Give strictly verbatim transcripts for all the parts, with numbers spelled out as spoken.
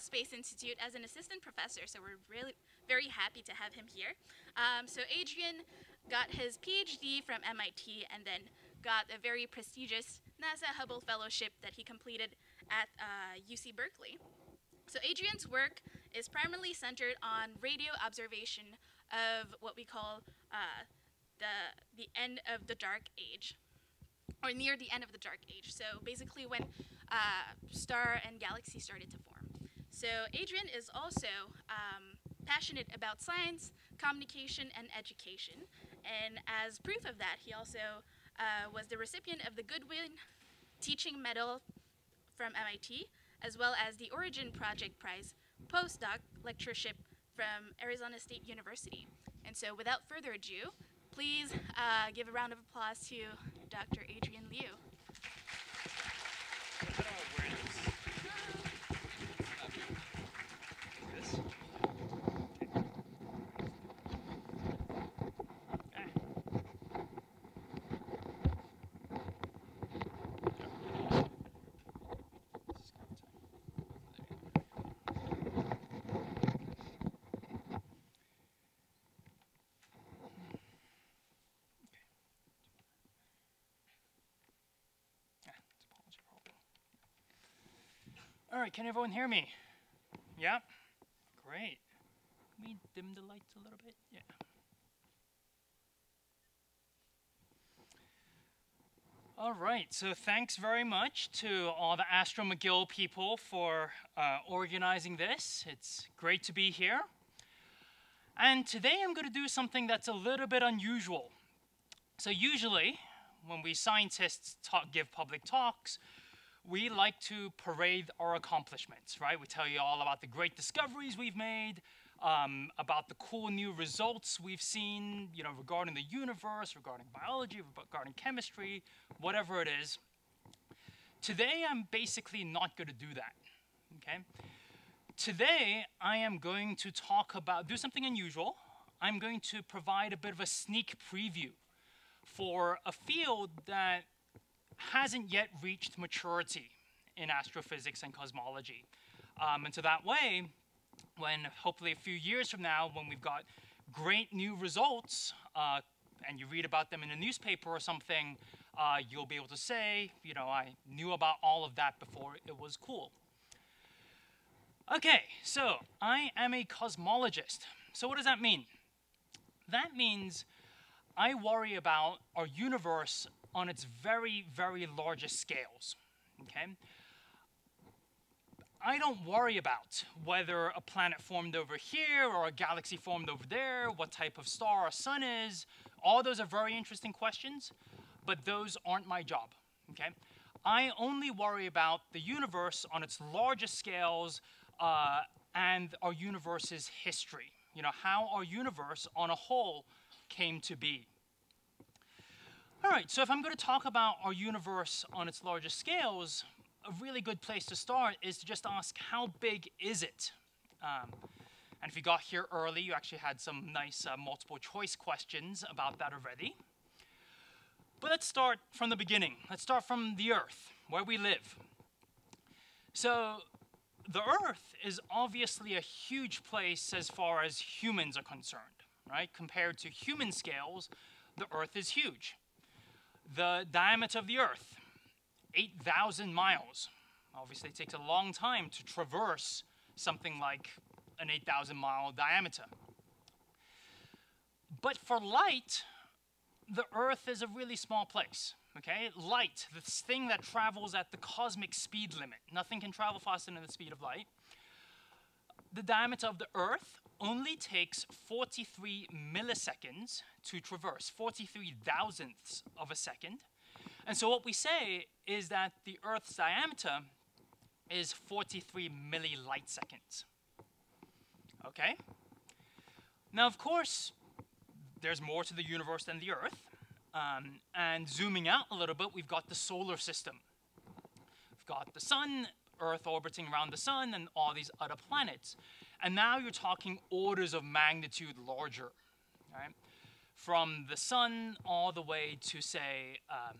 Hale Space Institute as an assistant professor, so we're really very happy to have him here. Um, so Adrian got his PhD from M I T and then got a very prestigious NASA Hubble Fellowship that he completed at uh, U C Berkeley. So Adrian's work is primarily centered on radio observation of what we call uh, the, the end of the dark age, or near the end of the dark age. So basically when uh, star and galaxy started to form. So Adrian is also um, passionate about science, communication, and education. And as proof of that, he also uh, was the recipient of the Goodwin Teaching Medal from M I T, as well as the Origin Project Prize postdoc lectureship from Arizona State University. And so without further ado, please uh, give a round of applause to Doctor Adrian Liu. All right, can everyone hear me? Yeah? Great. Can we dim the lights a little bit? Yeah. All right, so thanks very much to all the Astro McGill people for uh, organizing this. It's great to be here. And today I'm going to do something that's a little bit unusual. So usually, when we scientists talk, give public talks, we like to parade our accomplishments, right? We tell you all about the great discoveries we've made, um, about the cool new results we've seen, you know, regarding the universe, regarding biology, regarding chemistry, whatever it is. Today, I'm basically not going to do that, okay? Today, I am going to talk about, do something unusual. I'm going to provide a bit of a sneak preview for a field that hasn't yet reached maturity in astrophysics and cosmology. Um, and so that way, when hopefully a few years from now, when we've got great new results, uh, and you read about them in a newspaper or something, uh, you'll be able to say, you know, I knew about all of that before it was cool. Okay, so I am a cosmologist. So what does that mean? That means I worry about our universe on its very, very largest scales, okay? I don't worry about whether a planet formed over here or a galaxy formed over there, what type of star our sun is. All those are very interesting questions, but those aren't my job, okay? I only worry about the universe on its largest scales uh, and our universe's history, you know, how our universe on a whole came to be. All right, so if I'm going to talk about our universe on its largest scales, a really good place to start is to just ask, how big is it? Um, and if you got here early, you actually had some nice uh, multiple choice questions about that already. But let's start from the beginning. Let's start from the Earth, where we live. So the Earth is obviously a huge place as far as humans are concerned, right? Compared to human scales, the Earth is huge. The diameter of the Earth, eight thousand miles. Obviously, it takes a long time to traverse something like an eight thousand mile diameter. But for light, the Earth is a really small place, okay? Light, this thing that travels at the cosmic speed limit. Nothing can travel faster than the speed of light. The diameter of the Earth only takes forty-three milliseconds to traverse, forty-three thousandths of a second. And so what we say is that the Earth's diameter is forty-three millilight seconds, okay? Now, of course, there's more to the universe than the Earth. Um, and zooming out a little bit, we've got the solar system. We've got the sun, Earth orbiting around the sun, and all these other planets. And now you're talking orders of magnitude larger, right? From the sun all the way to, say, um,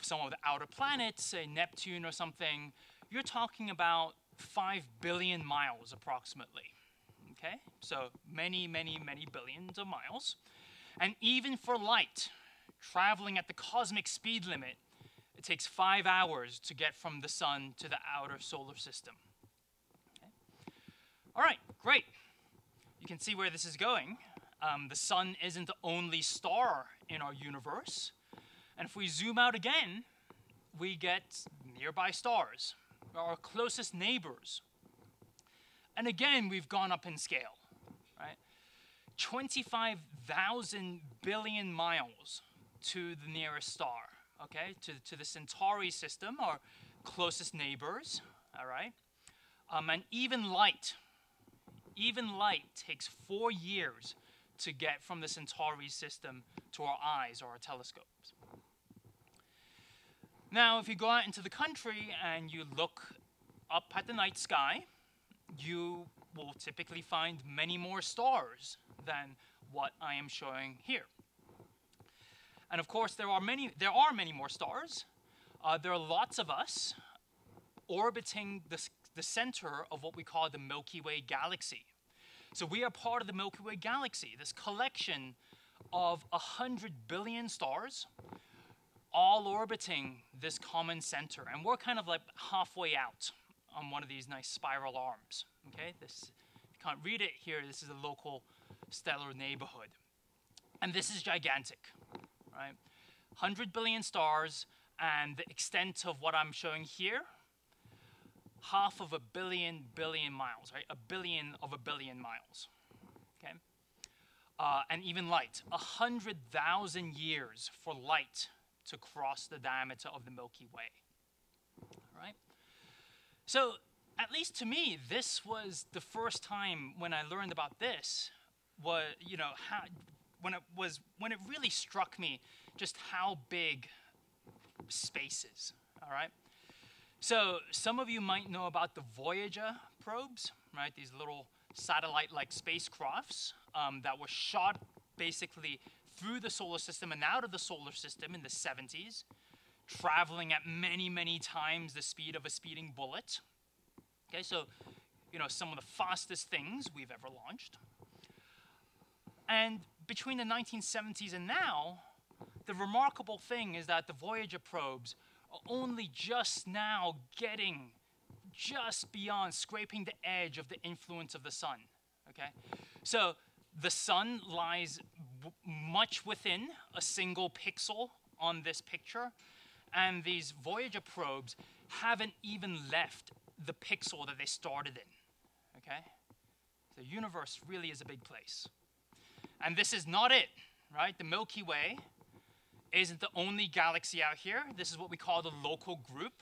some of the outer planets, say Neptune or something, you're talking about five billion miles approximately. Okay, so many, many, many billions of miles. And even for light, traveling at the cosmic speed limit, it takes five hours to get from the sun to the outer solar system. Okay. All right, great. You can see where this is going. Um, the sun isn't the only star in our universe. And if we zoom out again, we get nearby stars, our closest neighbors. And again, we've gone up in scale, right? twenty-five thousand billion miles to the nearest star, okay? To, to the Centauri system, our closest neighbors, all right? Um, and even light, even light takes four years to get from the Centauri system to our eyes or our telescopes. Now, if you go out into the country and you look up at the night sky, you will typically find many more stars than what I am showing here. And of course, there are many, there are many more stars. Uh, there are lots of us orbiting the, the center of what we call the Milky Way galaxy. So we are part of the Milky Way galaxy, this collection of one hundred billion stars, all orbiting this common center. And we're kind of like halfway out on one of these nice spiral arms, okay? This, if you can't read it here, this is a local stellar neighborhood. And this is gigantic, right? one hundred billion stars, and the extent of what I'm showing here, half of a billion billion miles, right? A billion of a billion miles, okay? Uh, and even light, one hundred thousand years for light to cross the diameter of the Milky Way, all right? So at least to me, this was the first time when I learned about this, was, you know, how, when, it was, when it really struck me just how big space is, all right? So some of you might know about the Voyager probes, right? These little satellite-like spacecrafts um, that were shot basically through the solar system and out of the solar system in the seventies, traveling at many, many times the speed of a speeding bullet. Okay, so, you know, some of the fastest things we've ever launched. And between the nineteen seventies and now, the remarkable thing is that the Voyager probes are only just now getting just beyond scraping the edge of the influence of the sun, okay? So the sun lies w- much within a single pixel on this picture, and these Voyager probes haven't even left the pixel that they started in, okay? The universe really is a big place. And this is not it, right? The Milky Way isn't the only galaxy out here. This is what we call the local group.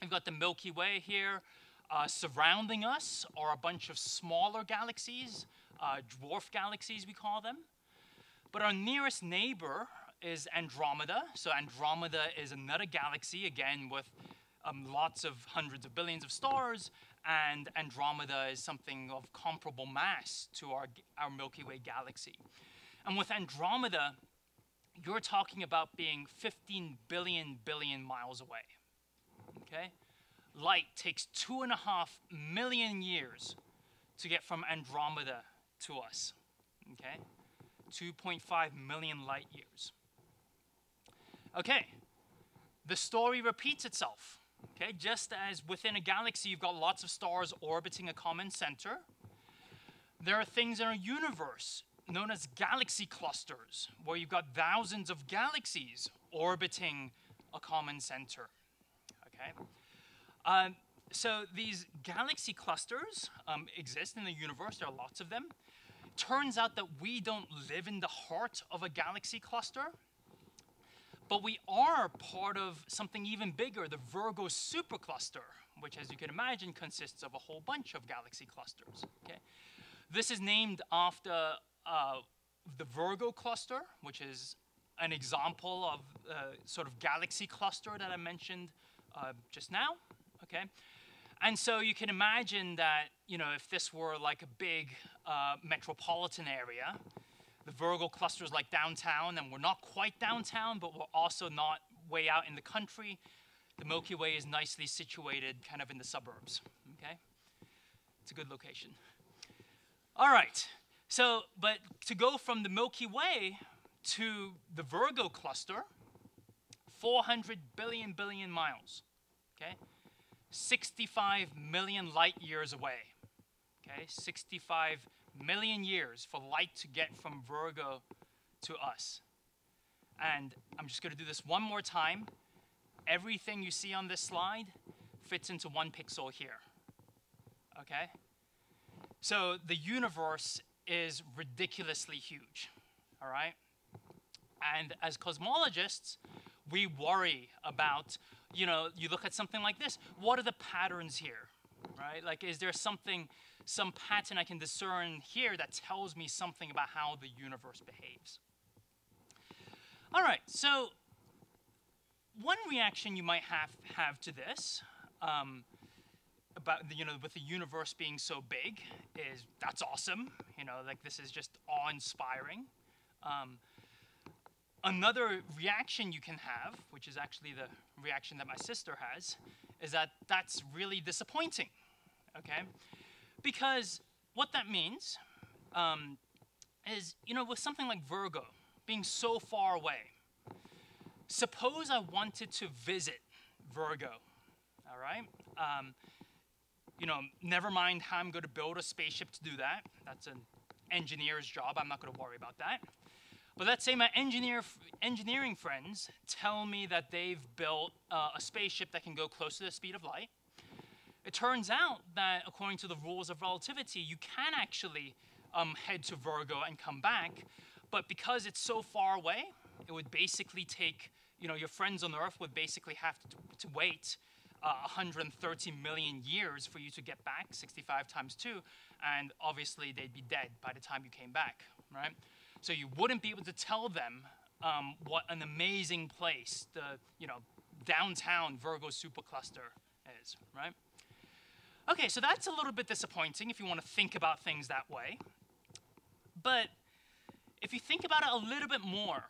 We've got the Milky Way here. Uh, surrounding us are a bunch of smaller galaxies, uh, dwarf galaxies we call them. But our nearest neighbor is Andromeda. So Andromeda is another galaxy, again, with um, lots of hundreds of billions of stars, and Andromeda is something of comparable mass to our, our Milky Way galaxy. And with Andromeda, you're talking about being fifteen billion billion miles away, okay? Light takes two and a half million years to get from Andromeda to us, okay? two point five million light years. Okay, the story repeats itself, okay? Just as within a galaxy, you've got lots of stars orbiting a common center, there are things in our universe known as galaxy clusters, where you've got thousands of galaxies orbiting a common center, okay? Um, so these galaxy clusters um, exist in the universe, there are lots of them. Turns out that we don't live in the heart of a galaxy cluster, but we are part of something even bigger, the Virgo supercluster, which, as you can imagine, consists of a whole bunch of galaxy clusters. Okay? This is named after uh, the Virgo cluster, which is an example of uh, sort of galaxy cluster that I mentioned uh, just now. Okay? And so you can imagine that, you know, if this were like a big uh, metropolitan area, the Virgo cluster is like downtown, and we're not quite downtown, but we're also not way out in the country. The Milky Way is nicely situated kind of in the suburbs, okay? It's a good location. All right, so, but to go from the Milky Way to the Virgo cluster, four hundred billion billion miles, okay? sixty-five million light years away, okay? sixty-five million years for light to get from Virgo to us. And I'm just gonna do this one more time. Everything you see on this slide fits into one pixel here, okay? So the universe is ridiculously huge, all right? And as cosmologists, we worry about, you know, you look at something like this, what are the patterns here, right? Like, is there something, some pattern I can discern here that tells me something about how the universe behaves? All right, so one reaction you might have, have to this, um, about, the, you know, with the universe being so big, is that's awesome. You know, like this is just awe-inspiring. Um, Another reaction you can have, which is actually the reaction that my sister has, is that that's really disappointing, okay? Because what that means um, is, you know, with something like Virgo being so far away, suppose I wanted to visit Virgo, all right? Um, you know, never mind how I'm going to build a spaceship to do that. That's an engineer's job. I'm not going to worry about that. But let's say my engineer, engineering friends tell me that they've built uh, a spaceship that can go close to the speed of light. It turns out that according to the rules of relativity, you can actually um, head to Virgo and come back. But because it's so far away, it would basically take, you know, your friends on Earth would basically have to, to wait uh, one hundred thirty million years for you to get back, sixty-five times two. And obviously, they'd be dead by the time you came back, right? So you wouldn't be able to tell them um, what an amazing place the, you know, downtown Virgo supercluster is, right? Okay, so that's a little bit disappointing if you want to think about things that way. But if you think about it a little bit more,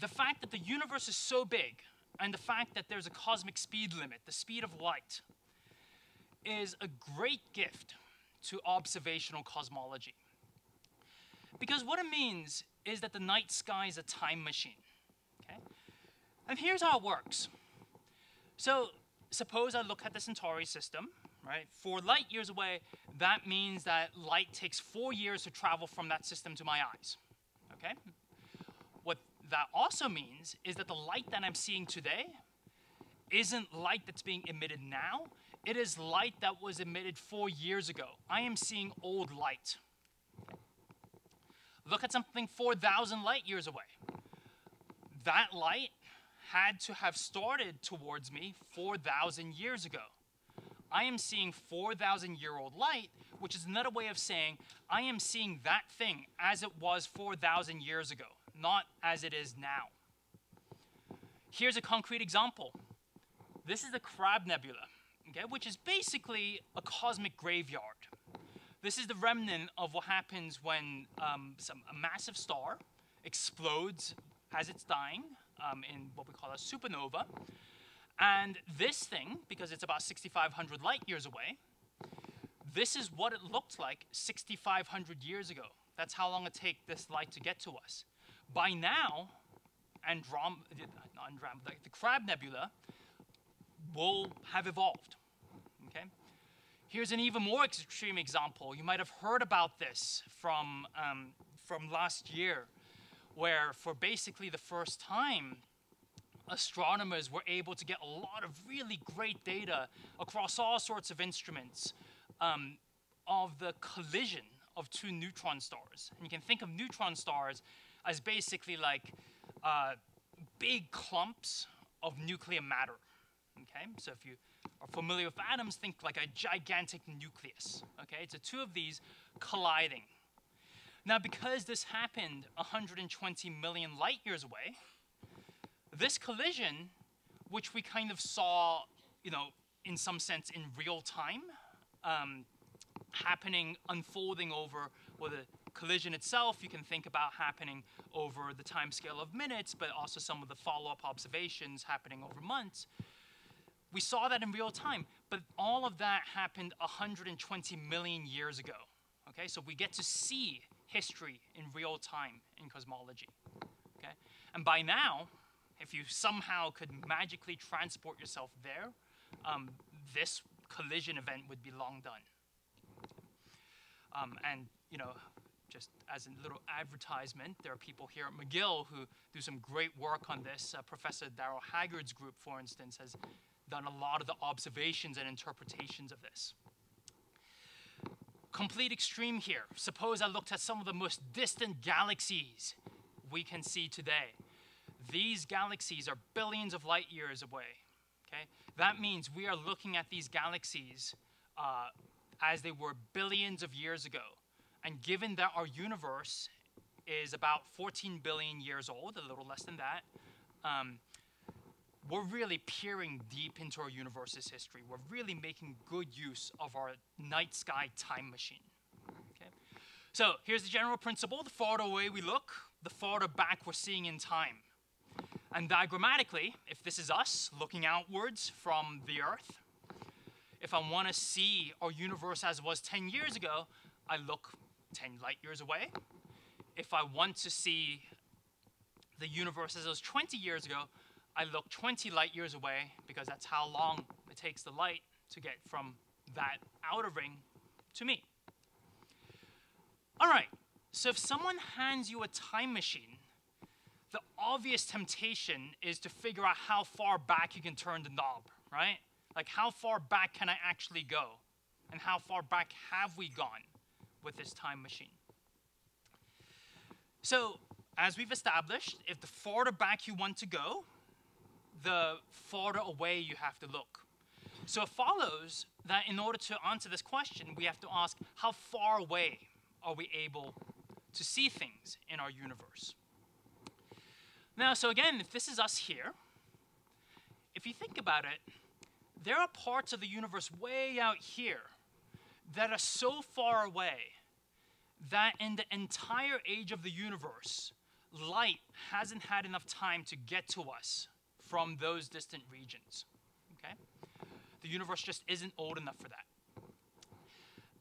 the fact that the universe is so big and the fact that there's a cosmic speed limit, the speed of light, is a great gift to observational cosmology. Because what it means is that the night sky is a time machine, okay? And here's how it works. So suppose I look at the Centauri system, right? Four light years away, that means that light takes four years to travel from that system to my eyes, okay? What that also means is that the light that I'm seeing today isn't light that's being emitted now. It is light that was emitted four years ago. I am seeing old light. Look at something four thousand light years away. That light had to have started towards me four thousand years ago. I am seeing four thousand year old light, which is another way of saying I am seeing that thing as it was four thousand years ago, not as it is now. Here's a concrete example. This is the Crab Nebula, okay, which is basically a cosmic graveyard. This is the remnant of what happens when um, some, a massive star explodes as it's dying um, in what we call a supernova. And this thing, because it's about sixty-five hundred light years away, this is what it looked like sixty-five hundred years ago. That's how long it takes this light to get to us. By now, Androm- not Andromeda, the Crab Nebula will have evolved, okay? Here's an even more extreme example. You might have heard about this from, um, from last year, where for basically the first time, astronomers were able to get a lot of really great data across all sorts of instruments um, of the collision of two neutron stars. And you can think of neutron stars as basically like uh, big clumps of nuclear matter, okay? So if you are familiar with atoms, think like a gigantic nucleus, okay? It's the two of these colliding. Now, because this happened one hundred twenty million light years away, this collision, which we kind of saw, you know, in some sense in real time, um, happening, unfolding over, well, the collision itself, you can think about happening over the time scale of minutes, but also some of the follow-up observations happening over months. We saw that in real time, But all of that happened one hundred twenty million years ago. Okay, so we get to see history in real time in cosmology. Okay, and by now, if you somehow could magically transport yourself there, um, this collision event would be long done. Um, and you know, just as a little advertisement, there are people here at McGill who do some great work on this. Uh, Professor Darrell Haggard's group, for instance, has done a lot of the observations and interpretations of this. Complete extreme here. Suppose I looked at some of the most distant galaxies we can see today. These galaxies are billions of light years away. Okay? That means we are looking at these galaxies uh, as they were billions of years ago. And given that our universe is about fourteen billion years old, a little less than that, um, we're really peering deep into our universe's history. We're really making good use of our night sky time machine. Okay? So here's the general principle. The farther away we look, the farther back we're seeing in time. And diagrammatically, if this is us looking outwards from the Earth, if I want to see our universe as it was ten years ago, I look ten light years away. If I want to see the universe as it was twenty years ago, I look twenty light years away, because that's how long it takes the light to get from that outer ring to me. All right, so if someone hands you a time machine, the obvious temptation is to figure out how far back you can turn the knob, right? Like, how far back can I actually go? And how far back have we gone with this time machine? So, as we've established, if the farther back you want to go, the farther away you have to look. So it follows that in order to answer this question, we have to ask, how far away are we able to see things in our universe? Now, so again, if this is us here, if you think about it, there are parts of the universe way out here that are so far away that in the entire age of the universe, light hasn't had enough time to get to us from those distant regions. Okay? The universe just isn't old enough for that.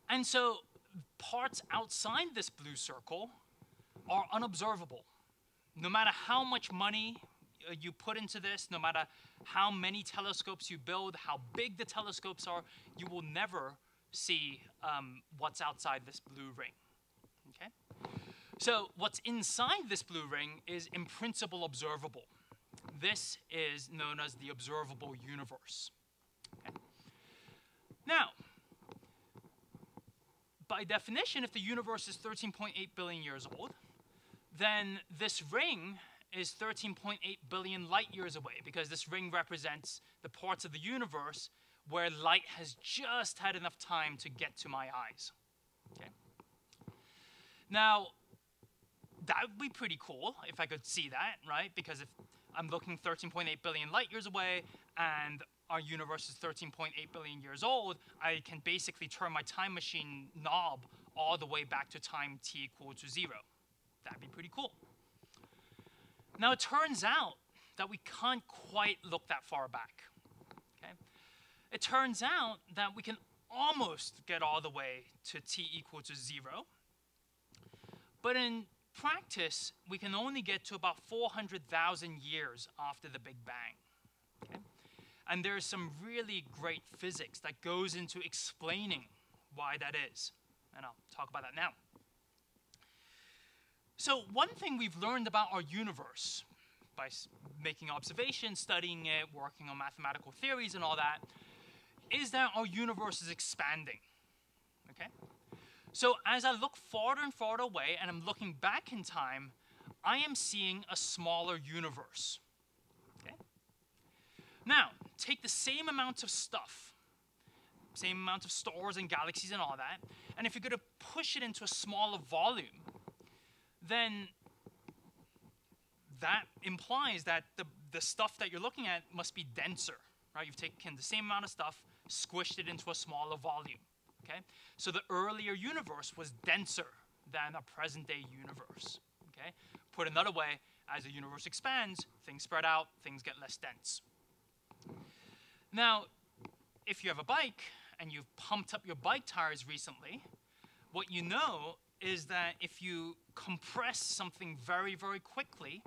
And so parts outside this blue circle are unobservable. No matter how much money you put into this, no matter how many telescopes you build, how big the telescopes are, you will never see um, what's outside this blue ring. Okay? So what's inside this blue ring is in principle observable. This is known as the observable universe. Okay? Now, by definition, if the universe is thirteen point eight billion years old, then this ring is thirteen point eight billion light years away, because this ring represents the parts of the universe where light has just had enough time to get to my eyes. Okay? Now, that would be pretty cool if I could see that, right? Because if I'm looking thirteen point eight billion light years away and our universe is thirteen point eight billion years old, I can basically turn my time machine knob all the way back to time t equal to zero. That'd be pretty cool. Now, it turns out that we can't quite look that far back. Okay? It turns out that we can almost get all the way to t equal to zero. But in practice, we can only get to about four hundred thousand years after the Big Bang. Okay? And there is some really great physics that goes into explaining why that is. And I'll talk about that now. So one thing we've learned about our universe by making observations, studying it, working on mathematical theories and all that, is that our universe is expanding. Okay? So as I look farther and farther away and I'm looking back in time, I am seeing a smaller universe. Okay? Now, take the same amount of stuff, same amount of stars and galaxies and all that, and if you're going to push it into a smaller volume, then that implies that the, the stuff that you're looking at must be denser, right? You've taken the same amount of stuff, squished it into a smaller volume, okay? So the earlier universe was denser than our present-day universe, okay? Put another way, as the universe expands, things spread out, things get less dense. Now, if you have a bike and you've pumped up your bike tires recently, what you know is that if you compress something very, very quickly,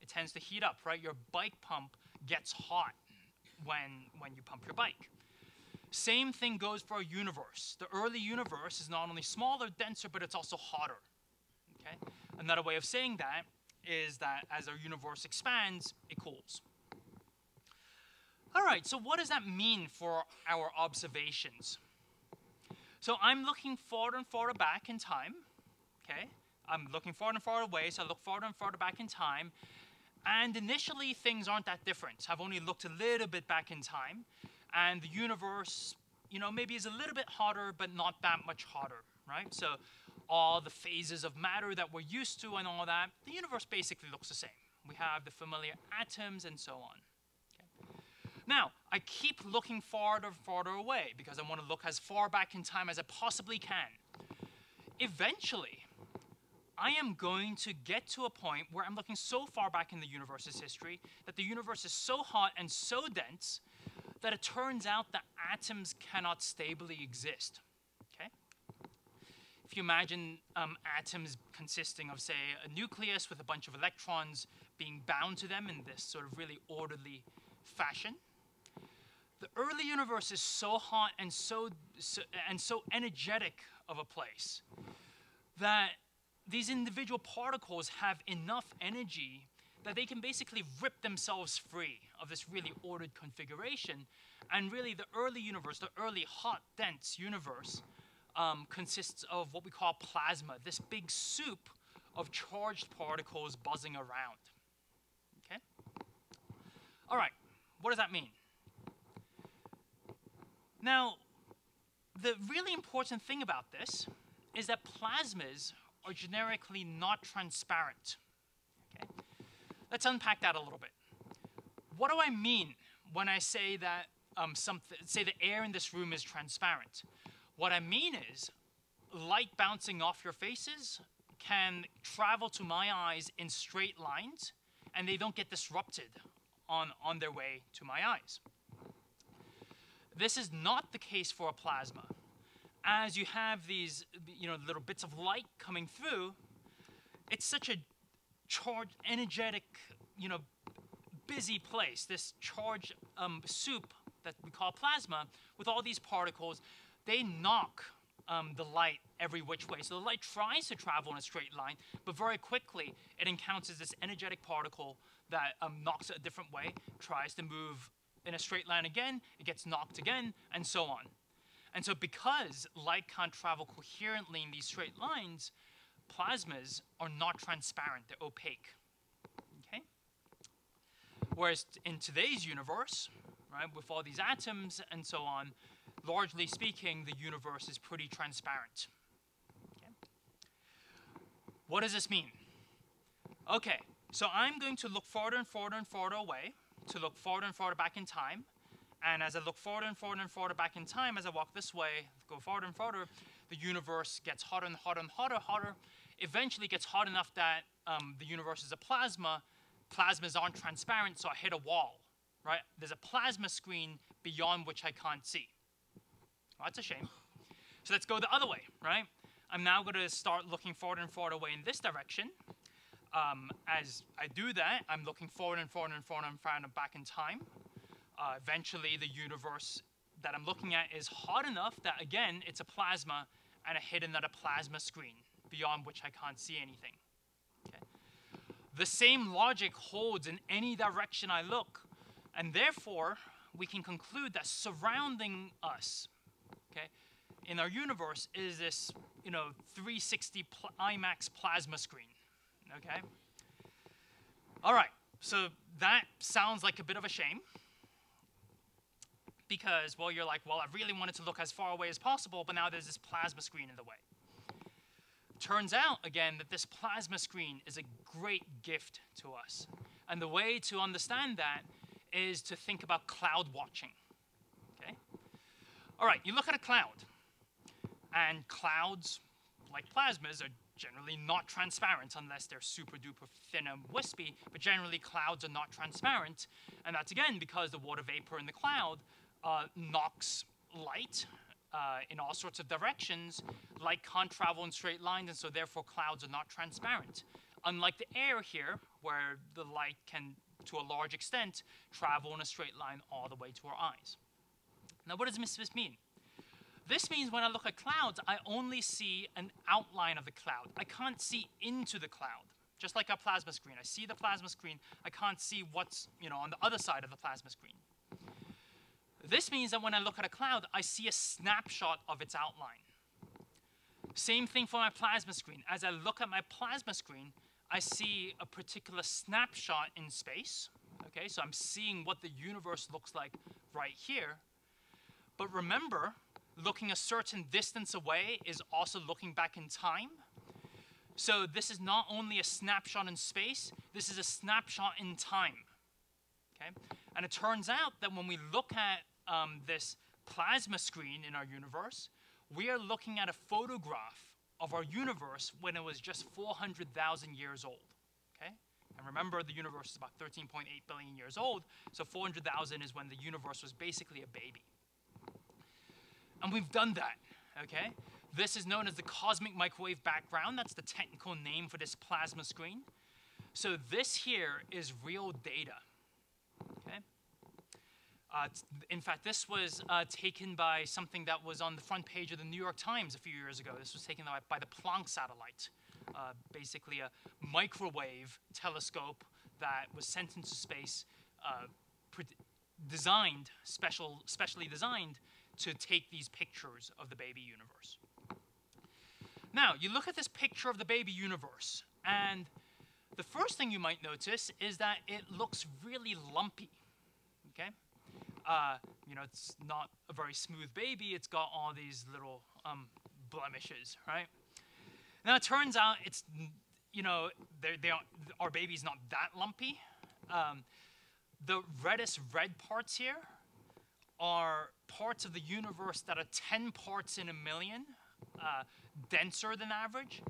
it tends to heat up, right? Your bike pump gets hot when, when you pump your bike. Same thing goes for a universe. The early universe is not only smaller, denser, but it's also hotter. Okay? Another way of saying that is that as our universe expands, it cools. All right, so what does that mean for our observations? So I'm looking forward and farther back in time. Okay? I'm looking forward and farther away, so I look farther and farther back in time. And initially, things aren't that different. I've only looked a little bit back in time. And the universe, you know, maybe is a little bit hotter, but not that much hotter, right? So all the phases of matter that we're used to and all that, the universe basically looks the same. We have the familiar atoms and so on. Okay. Now, I keep looking farther and farther away because I want to look as far back in time as I possibly can. Eventually, I am going to get to a point where I'm looking so far back in the universe's history that the universe is so hot and so dense that it turns out that atoms cannot stably exist, okay? If you imagine um, atoms consisting of, say, a nucleus with a bunch of electrons being bound to them in this sort of really orderly fashion, the early universe is so hot and so, so, and so energetic of a place that these individual particles have enough energy that they can basically rip themselves free of this really ordered configuration. And really, the early universe, the early hot, dense universe, um, consists of what we call plasma, this big soup of charged particles buzzing around. Okay? All right, what does that mean? Now, the really important thing about this is that plasmas are generically not transparent. Okay? Let's unpack that a little bit. What do I mean when I say that um, something, say the air in this room is transparent? What I mean is light bouncing off your faces can travel to my eyes in straight lines, and they don't get disrupted on, on their way to my eyes. This is not the case for a plasma. As you have these you know, little bits of light coming through, it's such a charged, energetic, you know, busy place, this charged um, soup that we call plasma, with all these particles, they knock um, the light every which way. So the light tries to travel in a straight line, but very quickly it encounters this energetic particle that um, knocks it a different way, tries to move in a straight line again, it gets knocked again, and so on. And so because light can't travel coherently in these straight lines, plasmas are not transparent, they're opaque, okay? Whereas in today's universe, right, with all these atoms and so on, largely speaking, the universe is pretty transparent, okay? What does this mean? Okay, so I'm going to look farther and farther and farther away, to look farther and farther back in time, and as I look farther and farther and farther back in time, as I walk this way, go farther and farther, the universe gets hotter and hotter and hotter, hotter. Eventually it gets hot enough that um, the universe is a plasma. Plasmas aren't transparent, so I hit a wall, right? There's a plasma screen beyond which I can't see. Well, that's a shame. So let's go the other way, right? I'm now going to start looking forward and forward away in this direction. Um, as I do that, I'm looking forward and forward and forward and forward and back in time. Uh, eventually the universe that I'm looking at is hot enough that, again, it's a plasma, and I hit another plasma screen beyond which I can't see anything. Okay. The same logic holds in any direction I look, and therefore we can conclude that surrounding us, okay, in our universe is this, you know, three sixty pl- IMAX plasma screen. Okay. All right. So that sounds like a bit of a shame. Because, well, you're like, well, I really wanted to look as far away as possible, but now there's this plasma screen in the way. Turns out, again, that this plasma screen is a great gift to us. And the way to understand that is to think about cloud watching, okay? All right, you look at a cloud, and clouds, like plasmas, are generally not transparent unless they're super duper thin and wispy, but generally clouds are not transparent. And that's, again, because the water vapor in the cloud uh, knocks light uh, in all sorts of directions. Light can't travel in straight lines, and so therefore clouds are not transparent. Unlike the air here, where the light can, to a large extent, travel in a straight line all the way to our eyes. Now, what does this mean? This means when I look at clouds, I only see an outline of the cloud. I can't see into the cloud, just like a plasma screen. I see the plasma screen. I can't see what's, you know, on the other side of the plasma screen. This means that when I look at a cloud, I see a snapshot of its outline. Same thing for my plasma screen. As I look at my plasma screen, I see a particular snapshot in space. Okay, so I'm seeing what the universe looks like right here. But remember, looking a certain distance away is also looking back in time. So this is not only a snapshot in space, this is a snapshot in time. Okay? And it turns out that when we look at um, this plasma screen in our universe, we are looking at a photograph of our universe when it was just four hundred thousand years old, okay? And remember, the universe is about thirteen point eight billion years old, so four hundred thousand is when the universe was basically a baby. And we've done that, okay? This is known as the cosmic microwave background. That's the technical name for this plasma screen. So this here is real data, okay? Uh, in fact, this was uh, taken by something that was on the front page of the New York Times a few years ago. This was taken by the Planck satellite, uh, basically a microwave telescope that was sent into space, uh, designed, special, specially designed to take these pictures of the baby universe. Now, you look at this picture of the baby universe, and the first thing you might notice is that it looks really lumpy, okay? Uh, you know, it's not a very smooth baby. It's got all these little um, blemishes, right? Now, it turns out it's, you know, they're, they are, our baby's not that lumpy. Um, the reddest red parts here are parts of the universe that are ten parts in a million, uh, denser than average.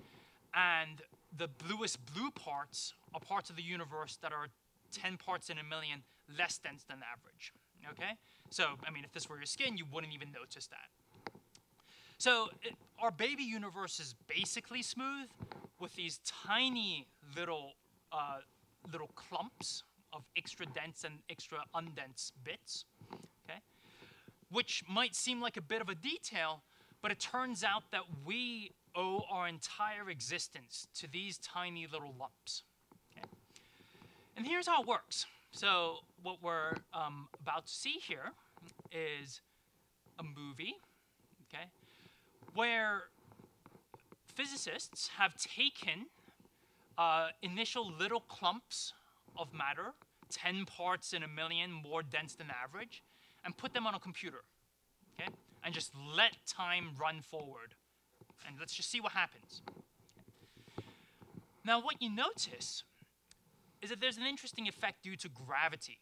And the bluest blue parts are parts of the universe that are ten parts in a million, less dense than average. Okay, so I mean, if this were your skin, you wouldn't even notice that. So it, our baby universe is basically smooth, with these tiny little uh, little clumps of extra dense and extra undense bits. Okay, which might seem like a bit of a detail, but it turns out that we owe our entire existence to these tiny little lumps. Okay, and here's how it works. So what we're um, about to see here is a movie, okay, where physicists have taken uh, initial little clumps of matter, ten parts in a million, more dense than average, and put them on a computer, okay, and just let time run forward. And let's just see what happens. Now, what you notice is that there's an interesting effect due to gravity.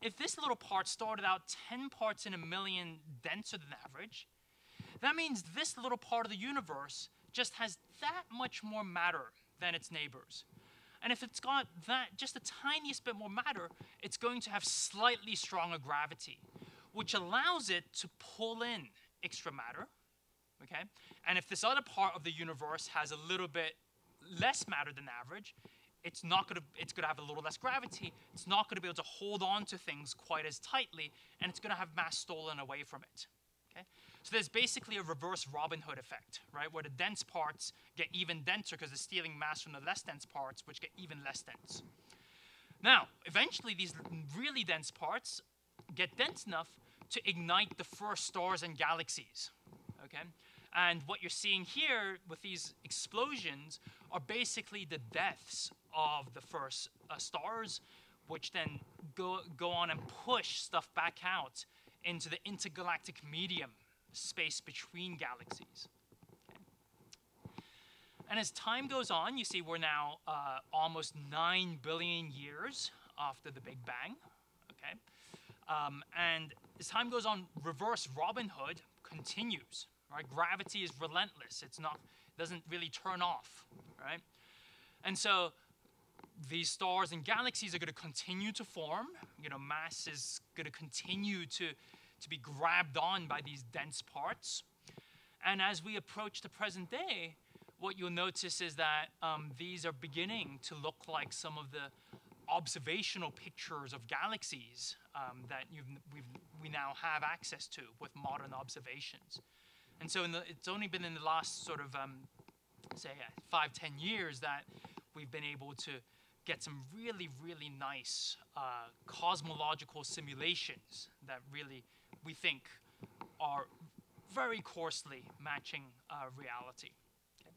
If this little part started out ten parts in a million denser than average, that means this little part of the universe just has that much more matter than its neighbors. And if it's got that, just the tiniest bit more matter, it's going to have slightly stronger gravity, which allows it to pull in extra matter, okay? And if this other part of the universe has a little bit less matter than average, It's not going to. It's going to have a little less gravity. It's not going to be able to hold on to things quite as tightly, and it's going to have mass stolen away from it. Okay, so there's basically a reverse Robin Hood effect, right, where the dense parts get even denser because they're stealing mass from the less dense parts, which get even less dense. Now, eventually, these really dense parts get dense enough to ignite the first stars and galaxies. Okay. And what you're seeing here with these explosions are basically the deaths of the first uh, stars, which then go, go on and push stuff back out into the intergalactic medium, space between galaxies. Okay. And as time goes on, you see we're now uh, almost nine billion years after the Big Bang. Okay, um, and as time goes on, reverse Robin Hood continues. Right? Gravity is relentless. It's not, doesn't really turn off, right? And so these stars and galaxies are going to continue to form. You know, mass is going to continue to, to be grabbed on by these dense parts. And as we approach the present day, what you'll notice is that um, these are beginning to look like some of the observational pictures of galaxies um, that you've, we've, we now have access to with modern observations. And so in the, it's only been in the last sort of, um, say, uh, five, ten years that we've been able to get some really, really nice uh, cosmological simulations that really, we think, are very coarsely matching uh, reality. Okay.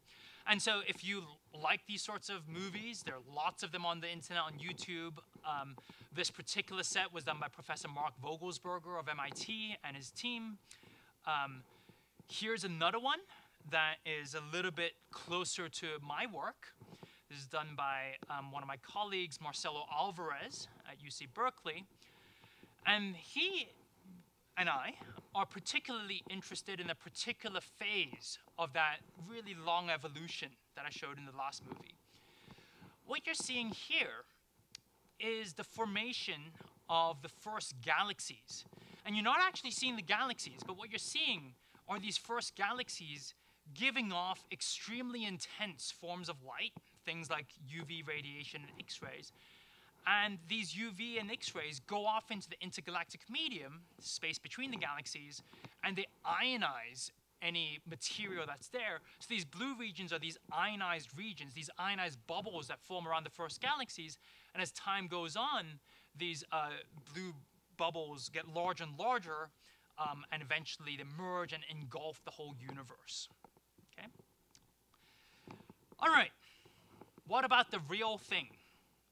And so if you like these sorts of movies, there are lots of them on the internet, on YouTube. Um, this particular set was done by Professor Mark Vogelsberger of M I T and his team. Um, here's another one that is a little bit closer to my work. This is done by um, one of my colleagues, Marcelo Alvarez at U C Berkeley. And he and I are particularly interested in a particular phase of that really long evolution that I showed in the last movie. What you're seeing here is the formation of the first galaxies. And you're not actually seeing the galaxies, but what you're seeing are these first galaxies giving off extremely intense forms of light, things like U V radiation and X-rays. And these U V and X-rays go off into the intergalactic medium, the space between the galaxies, and they ionize any material that's there. So these blue regions are these ionized regions, these ionized bubbles that form around the first galaxies. And as time goes on, these uh, blue bubbles get larger and larger, um, and eventually they merge and engulf the whole universe. Okay? All right. What about the real thing?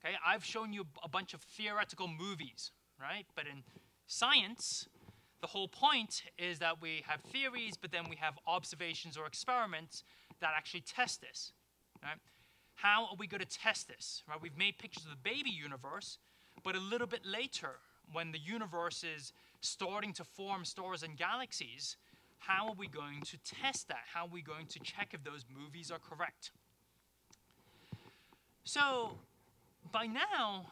Okay, I've shown you a bunch of theoretical movies, right? But in science, the whole point is that we have theories, but then we have observations or experiments that actually test this, right? How are we going to test this, right? We've made pictures of the baby universe, but a little bit later, when the universe is starting to form stars and galaxies, how are we going to test that? How are we going to check if those movies are correct? So, by now,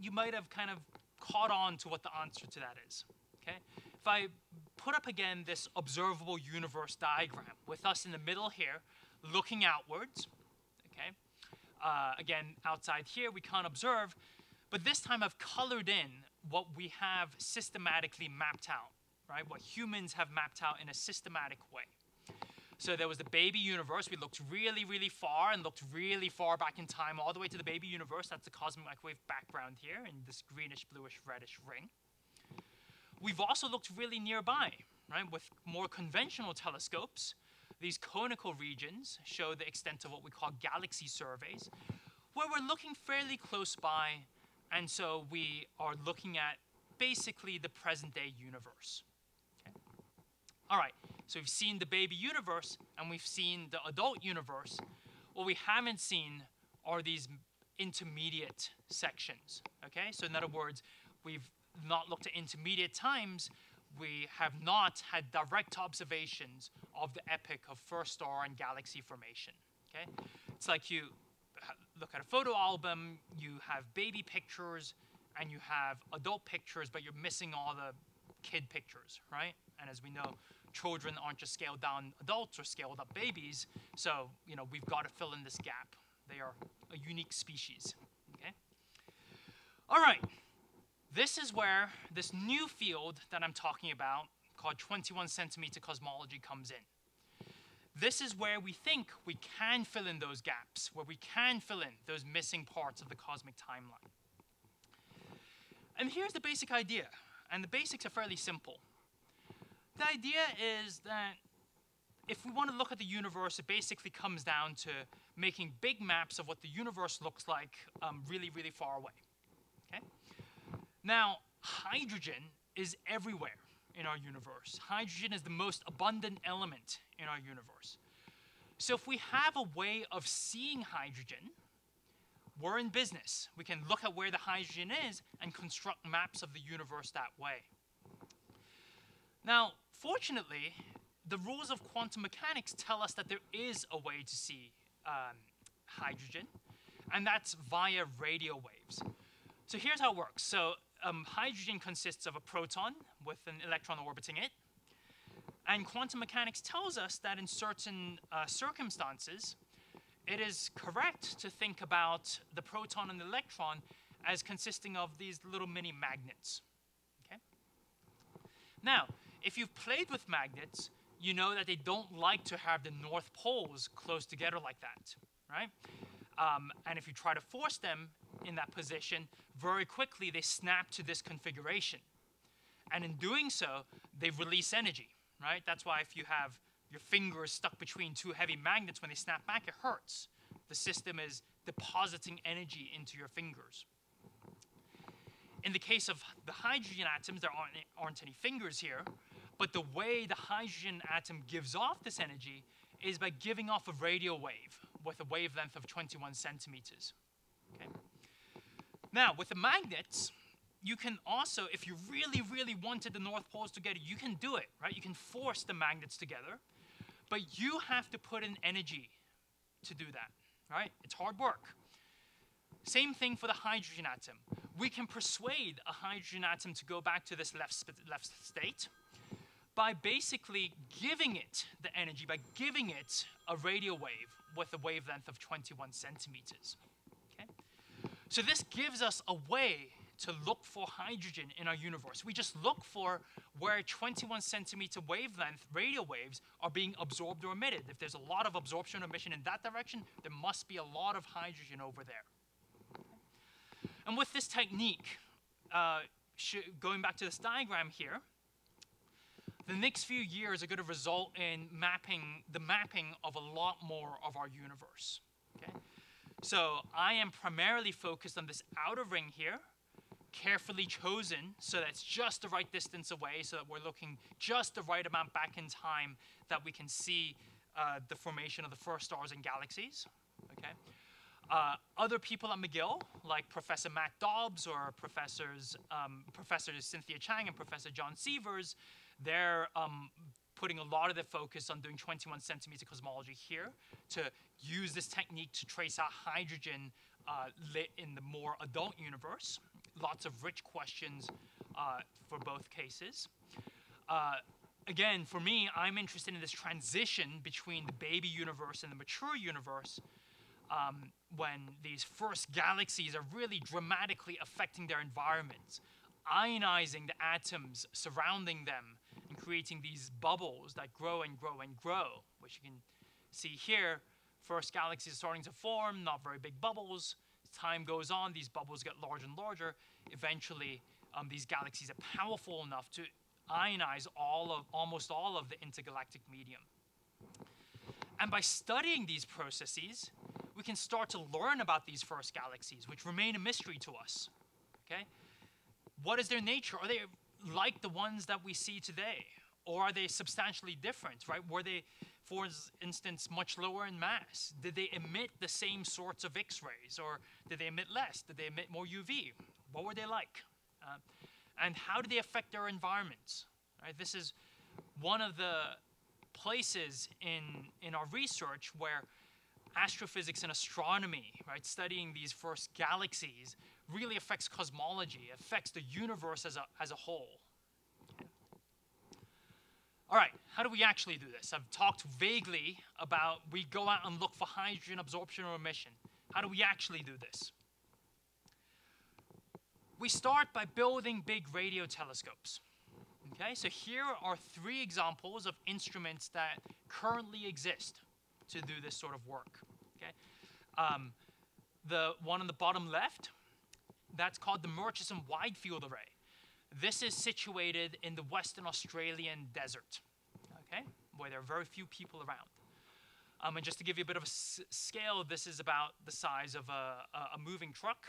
you might have kind of caught on to what the answer to that is, okay? If I put up again this observable universe diagram with us in the middle here, looking outwards, okay? Uh, again, outside here, we can't observe, but this time I've colored in what we have systematically mapped out, right? What humans have mapped out in a systematic way. So there was the baby universe. We looked really, really far and looked really far back in time, all the way to the baby universe. That's the cosmic microwave background here in this greenish, bluish, reddish ring. We've also looked really nearby, right? With more conventional telescopes, these conical regions show the extent of what we call galaxy surveys, where we're looking fairly close by, and so we are looking at basically the present-day universe. Okay? All right. So we've seen the baby universe, and we've seen the adult universe. What we haven't seen are these intermediate sections, okay? So in other words, we've not looked at intermediate times. We have not had direct observations of the epoch of first star and galaxy formation, okay? It's like you look at a photo album, you have baby pictures, and you have adult pictures, but you're missing all the kid pictures, right? And as we know, children aren't just scaled down adults or scaled up babies, so you know we've got to fill in this gap. They are a unique species. Okay. All right. This is where this new field that I'm talking about, called twenty-one centimeter cosmology, comes in. This is where we think we can fill in those gaps, where we can fill in those missing parts of the cosmic timeline. And here's the basic idea, and the basics are fairly simple. The idea is that if we want to look at the universe, it basically comes down to making big maps of what the universe looks like um, really, really far away. Okay? Now, hydrogen is everywhere in our universe. Hydrogen is the most abundant element in our universe. So if we have a way of seeing hydrogen, we're in business. We can look at where the hydrogen is and construct maps of the universe that way. Now, fortunately, the rules of quantum mechanics tell us that there is a way to see um, hydrogen, and that's via radio waves. So here's how it works. So um, hydrogen consists of a proton with an electron orbiting it. And quantum mechanics tells us that in certain uh, circumstances, it is correct to think about the proton and the electron as consisting of these little mini magnets. Okay? Now, if you've played with magnets, you know that they don't like to have the north poles close together like that, right? Um, and if you try to force them in that position, very quickly they snap to this configuration. And in doing so, they release energy, right? That's why if you have your fingers stuck between two heavy magnets, when they snap back, it hurts. The system is depositing energy into your fingers. In the case of the hydrogen atoms, there aren't, aren't any fingers here, but the way the hydrogen atom gives off this energy is by giving off a radio wave with a wavelength of twenty-one centimeters. Okay? Now, with the magnets, you can also, if you really, really wanted the north poles together, you can do it, right? You can force the magnets together, but you have to put in energy to do that, right? It's hard work. Same thing for the hydrogen atom. We can persuade a hydrogen atom to go back to this left, left state by basically giving it the energy, by giving it a radio wave with a wavelength of twenty-one centimeters, okay? So this gives us a way to look for hydrogen in our universe. We just look for where twenty-one centimeter wavelength radio waves are being absorbed or emitted. If there's a lot of absorption or emission in that direction, there must be a lot of hydrogen over there. And with this technique, uh, going back to this diagram here, the next few years are going to result in mapping, the mapping of a lot more of our universe. Okay? So I am primarily focused on this outer ring here, carefully chosen so that it's just the right distance away, so that we're looking just the right amount back in time that we can see uh, the formation of the first stars and galaxies. Okay? Uh, other people at McGill, like Professor Matt Dobbs or Professors, um, Professor Cynthia Chiang and Professor John Sievers, they're um, putting a lot of their focus on doing twenty-one centimeter cosmology here to use this technique to trace out hydrogen uh, lit in the more adult universe. Lots of rich questions uh, for both cases. Uh, again, for me, I'm interested in this transition between the baby universe and the mature universe, um, when these first galaxies are really dramatically affecting their environments, ionizing the atoms surrounding them and creating these bubbles that grow and grow and grow, which you can see here. First galaxies starting to form, not very big bubbles. As time goes on, these bubbles get larger and larger. Eventually, um, these galaxies are powerful enough to ionize all of, almost all of the intergalactic medium. And by studying these processes, we can start to learn about these first galaxies, which remain a mystery to us. Okay? What is their nature? Are they like the ones that we see today? Or are they substantially different, right? Were they, for instance, much lower in mass? Did they emit the same sorts of X-rays? Or did they emit less? Did they emit more U V? What were they like? Uh, and how do they affect their environments? Right? This is one of the places in, in our research where astrophysics and astronomy, right, studying these first galaxies really affects cosmology, affects the universe as a, as a whole. Okay. All right, how do we actually do this? I've talked vaguely about we go out and look for hydrogen absorption or emission. How do we actually do this? We start by building big radio telescopes. Okay, so here are three examples of instruments that currently exist to do this sort of work. Okay? Um, the one on the bottom left, that's called the Murchison Wide Field Array. This is situated in the Western Australian desert, okay, where there are very few people around. Um, and just to give you a bit of a s scale, this is about the size of a, a moving truck.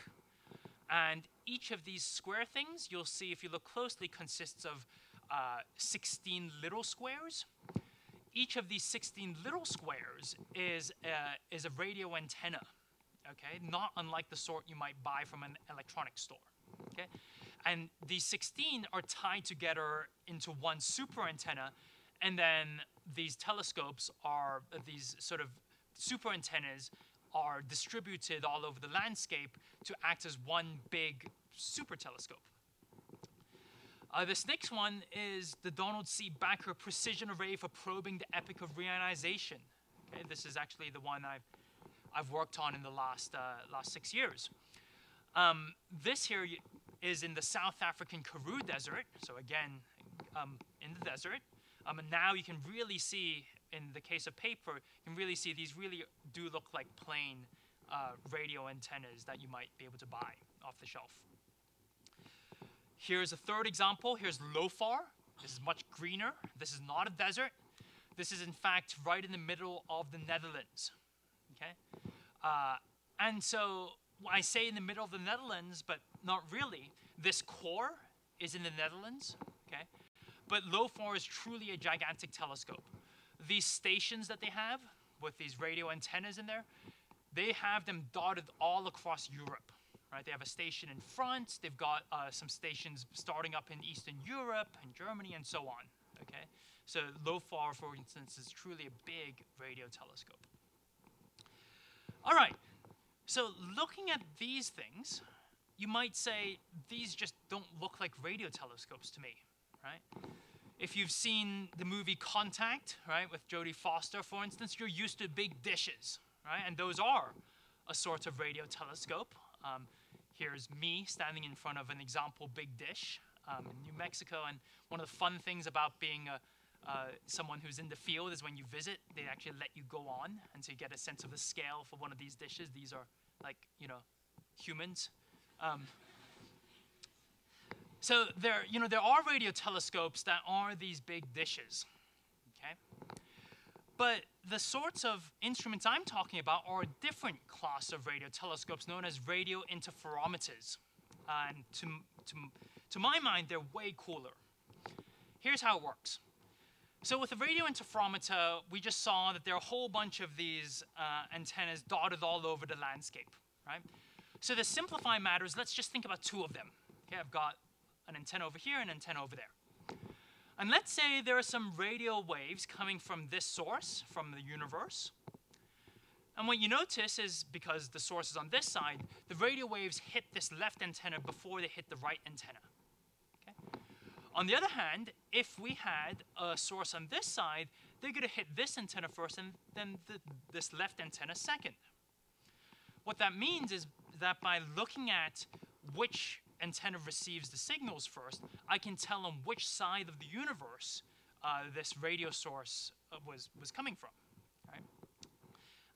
And each of these square things, you'll see if you look closely, consists of uh, sixteen little squares. Each of these sixteen little squares is a, is a radio antenna, okay? Not unlike the sort you might buy from an electronics store, okay? And these sixteen are tied together into one super antenna, and then these telescopes are, uh, these sort of super antennas are distributed all over the landscape to act as one big super telescope. Uh, this next one is the Donald C. Backer Precision Array for Probing the Epoch of Reionization. Okay, this is actually the one I've, I've worked on in the last, uh, last six years. Um, this here is in the South African Karoo Desert, so again, um, in the desert. Um, and now you can really see, in the case of paper, you can really see these really do look like plain uh, radio antennas that you might be able to buy off the shelf. Here's a third example. Here's LOFAR. This is much greener. This is not a desert. This is, in fact, right in the middle of the Netherlands. Okay? Uh, and so I say in the middle of the Netherlands, but not really. This core is in the Netherlands. Okay? But LOFAR is truly a gigantic telescope. These stations that they have with these radio antennas in there, they have them dotted all across Europe. Right? They have a station in France. They've got uh, some stations starting up in Eastern Europe and Germany and so on. Okay, so LOFAR, for instance, is truly a big radio telescope. All right, so looking at these things, you might say these just don't look like radio telescopes to me, right? If you've seen the movie Contact, right, with Jodie Foster, for instance, you're used to big dishes, right? And those are a sort of radio telescope. Um, Here's me standing in front of an example big dish um, in New Mexico. And one of the fun things about being a, uh, someone who's in the field is when you visit, they actually let you go on. And so you get a sense of the scale for one of these dishes. These are like, you know, humans. Um, so there, you know, there are radio telescopes that are these big dishes, okay? But the sorts of instruments I'm talking about are a different class of radio telescopes known as radio interferometers. Uh, and to, to, to my mind, they're way cooler. Here's how it works. So with a radio interferometer, we just saw that there are a whole bunch of these uh, antennas dotted all over the landscape, right? So to simplify matters, let's just think about two of them. Okay, I've got an antenna over here and an antenna over there. And let's say there are some radio waves coming from this source, from the universe. And what you notice is, because the source is on this side, the radio waves hit this left antenna before they hit the right antenna. Okay? On the other hand, if we had a source on this side, they're going to hit this antenna first and then the, this left antenna second. What that means is that by looking at which antenna receives the signals first, I can tell on which side of the universe uh, this radio source uh, was, was coming from. Right?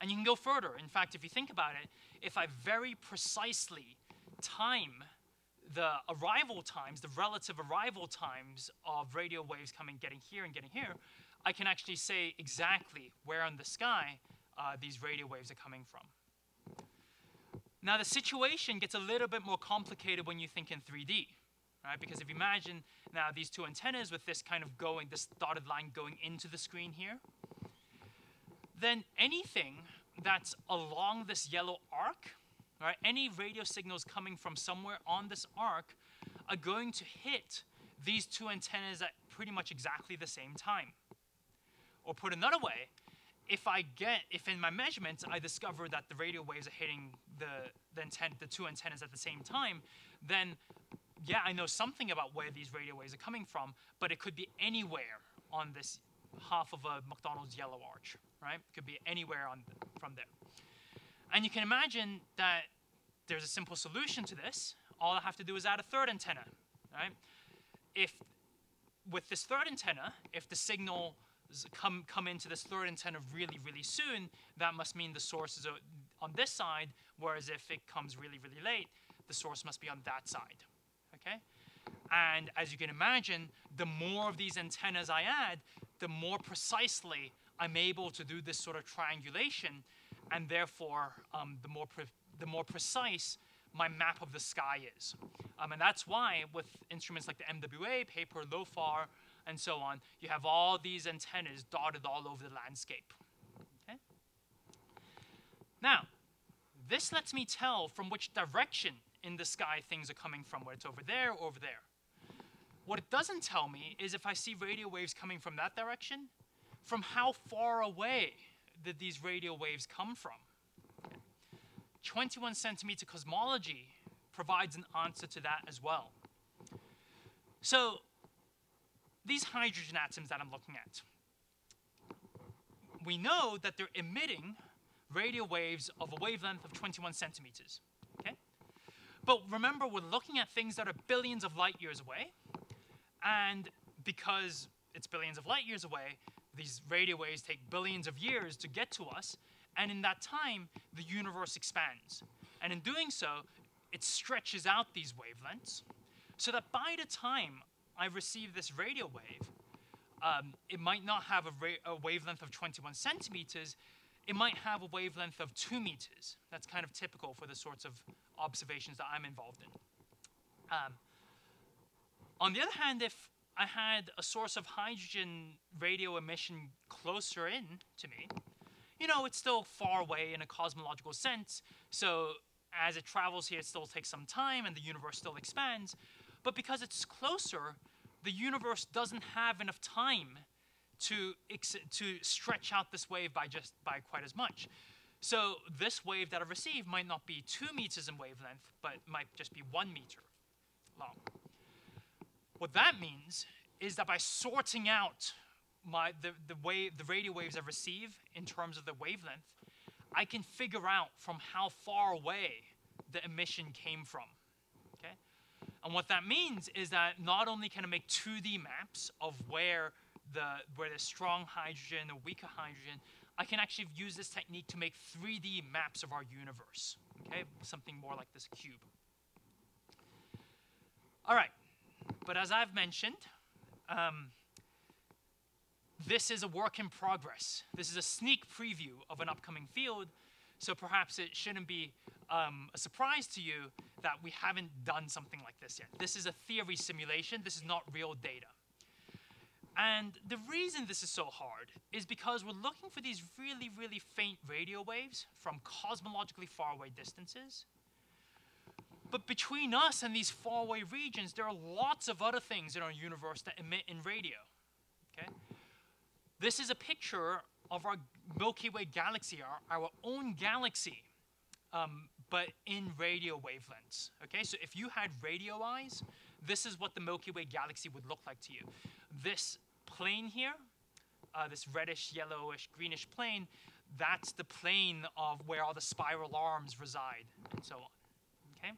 And you can go further. In fact, if you think about it, if I very precisely time the arrival times, the relative arrival times of radio waves coming, getting here and getting here, I can actually say exactly where in the sky uh, these radio waves are coming from. Now, the situation gets a little bit more complicated when you think in three D, right? Because if you imagine now these two antennas with this kind of going, this dotted line going into the screen here, then anything that's along this yellow arc, right, any radio signals coming from somewhere on this arc are going to hit these two antennas at pretty much exactly the same time. Or put another way, if I get, if in my measurements I discover that the radio waves are hitting the the, antenna, the two antennas at the same time, then yeah, I know something about where these radio waves are coming from, but it could be anywhere on this half of a McDonald's yellow arch, right? It could be anywhere on from there. And you can imagine that there's a simple solution to this. All I have to do is add a third antenna, right? If with this third antenna, if the signal Come, come into this third antenna really, really soon, that must mean the source is on this side, whereas if it comes really, really late, the source must be on that side, okay? And as you can imagine, the more of these antennas I add, the more precisely I'm able to do this sort of triangulation, and therefore, um, the, more pre the more precise my map of the sky is. Um, and that's why with instruments like the M W A, paper, LOFAR, and so on, you have all these antennas dotted all over the landscape. Okay? Now, this lets me tell from which direction in the sky things are coming from, whether it's over there or over there. What it doesn't tell me is if I see radio waves coming from that direction, from how far away did these radio waves come from? Okay. twenty-one centimeter cosmology provides an answer to that as well. So these hydrogen atoms that I'm looking at, we know that they're emitting radio waves of a wavelength of twenty-one centimeters, okay? But remember, we're looking at things that are billions of light years away, and because it's billions of light years away, these radio waves take billions of years to get to us, and in that time, the universe expands. And in doing so, it stretches out these wavelengths, so that by the time I receive this radio wave, um, it might not have a, ra a wavelength of twenty-one centimeters, it might have a wavelength of two meters. That's kind of typical for the sorts of observations that I'm involved in. Um, on the other hand, if I had a source of hydrogen radio emission closer in to me, you know, it's still far away in a cosmological sense, so as it travels here, it still takes some time and the universe still expands, but because it's closer, the universe doesn't have enough time to, to stretch out this wave by just by quite as much. So this wave that I receive might not be two meters in wavelength, but might just be one meter long. What that means is that by sorting out my, the, the, wave, the radio waves I receive in terms of the wavelength, I can figure out from how far away the emission came from, okay? And what that means is that not only can I make two D maps of where The, where there's strong hydrogen or weaker hydrogen, I can actually use this technique to make three D maps of our universe, okay? Something more like this cube. All right, but as I've mentioned, um, this is a work in progress. This is a sneak preview of an upcoming field, so perhaps it shouldn't be um, a surprise to you that we haven't done something like this yet. This is a theory simulation, this is not real data. And the reason this is so hard is because we're looking for these really, really faint radio waves from cosmologically faraway distances. But between us and these faraway regions, there are lots of other things in our universe that emit in radio, okay? This is a picture of our Milky Way galaxy, our, our own galaxy, um, but in radio wavelengths, okay? So if you had radio eyes, this is what the Milky Way galaxy would look like to you. This plane here, uh, this reddish, yellowish, greenish plane, that's the plane of where all the spiral arms reside and so on, okay?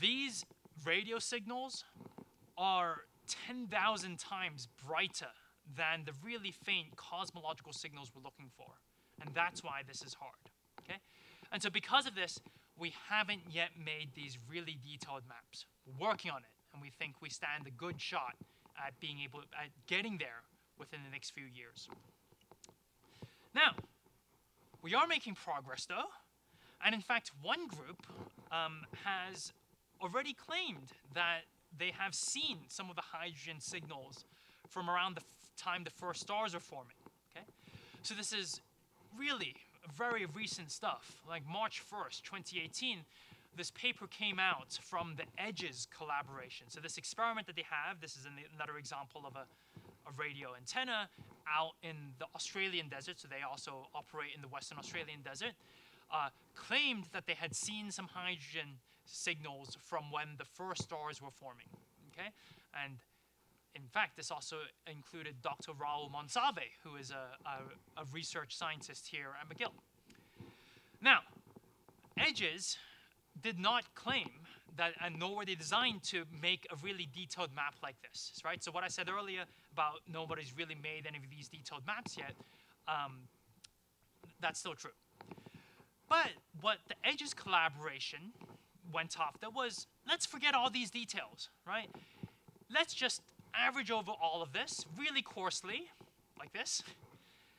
These radio signals are ten thousand times brighter than the really faint cosmological signals we're looking for, and that's why this is hard, okay? And so because of this, we haven't yet made these really detailed maps. We're working on it, and we think we stand a good shot at being able, at getting there within the next few years. Now, we are making progress though, and in fact, one group um, has already claimed that they have seen some of the hydrogen signals from around the time the first stars are forming, okay? So this is really very recent stuff, like March first, twenty eighteen, this paper came out from the EDGES collaboration. So this experiment that they have, this is an, another example of a, a radio antenna out in the Australian desert, so they also operate in the Western Australian desert, uh, claimed that they had seen some hydrogen signals from when the first stars were forming, okay? And in fact, this also included Doctor Raul Monsalve, who is a, a, a research scientist here at McGill. Now, EDGES did not claim that, and nor were they designed to make a really detailed map like this, right? So what I said earlier about nobody's really made any of these detailed maps yet, um, that's still true. But what the EDGES collaboration went after was, let's forget all these details, right? Let's just average over all of this really coarsely, like this,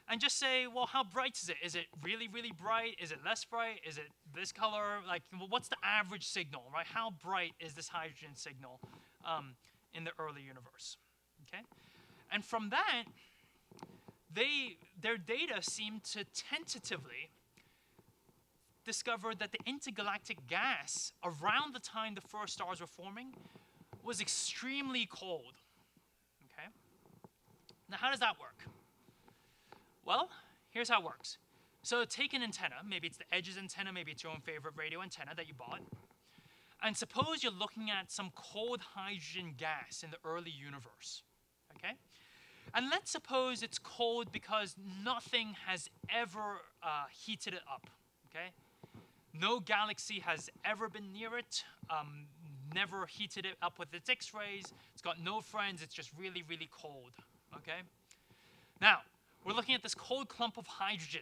and just say, well, how bright is it? Is it really, really bright? Is it less bright? Is it this color? Like, well, what's the average signal, right? How bright is this hydrogen signal um, in the early universe, okay? And from that, they, their data seemed to tentatively discover that the intergalactic gas around the time the first stars were forming was extremely cold. Now, how does that work? Well, here's how it works. So take an antenna, maybe it's the EDGES antenna, maybe it's your own favorite radio antenna that you bought, and suppose you're looking at some cold hydrogen gas in the early universe, okay? And let's suppose it's cold because nothing has ever uh, heated it up, okay? No galaxy has ever been near it, um, never heated it up with its X-rays, it's got no friends, it's just really, really cold, okay? Now, we're looking at this cold clump of hydrogen.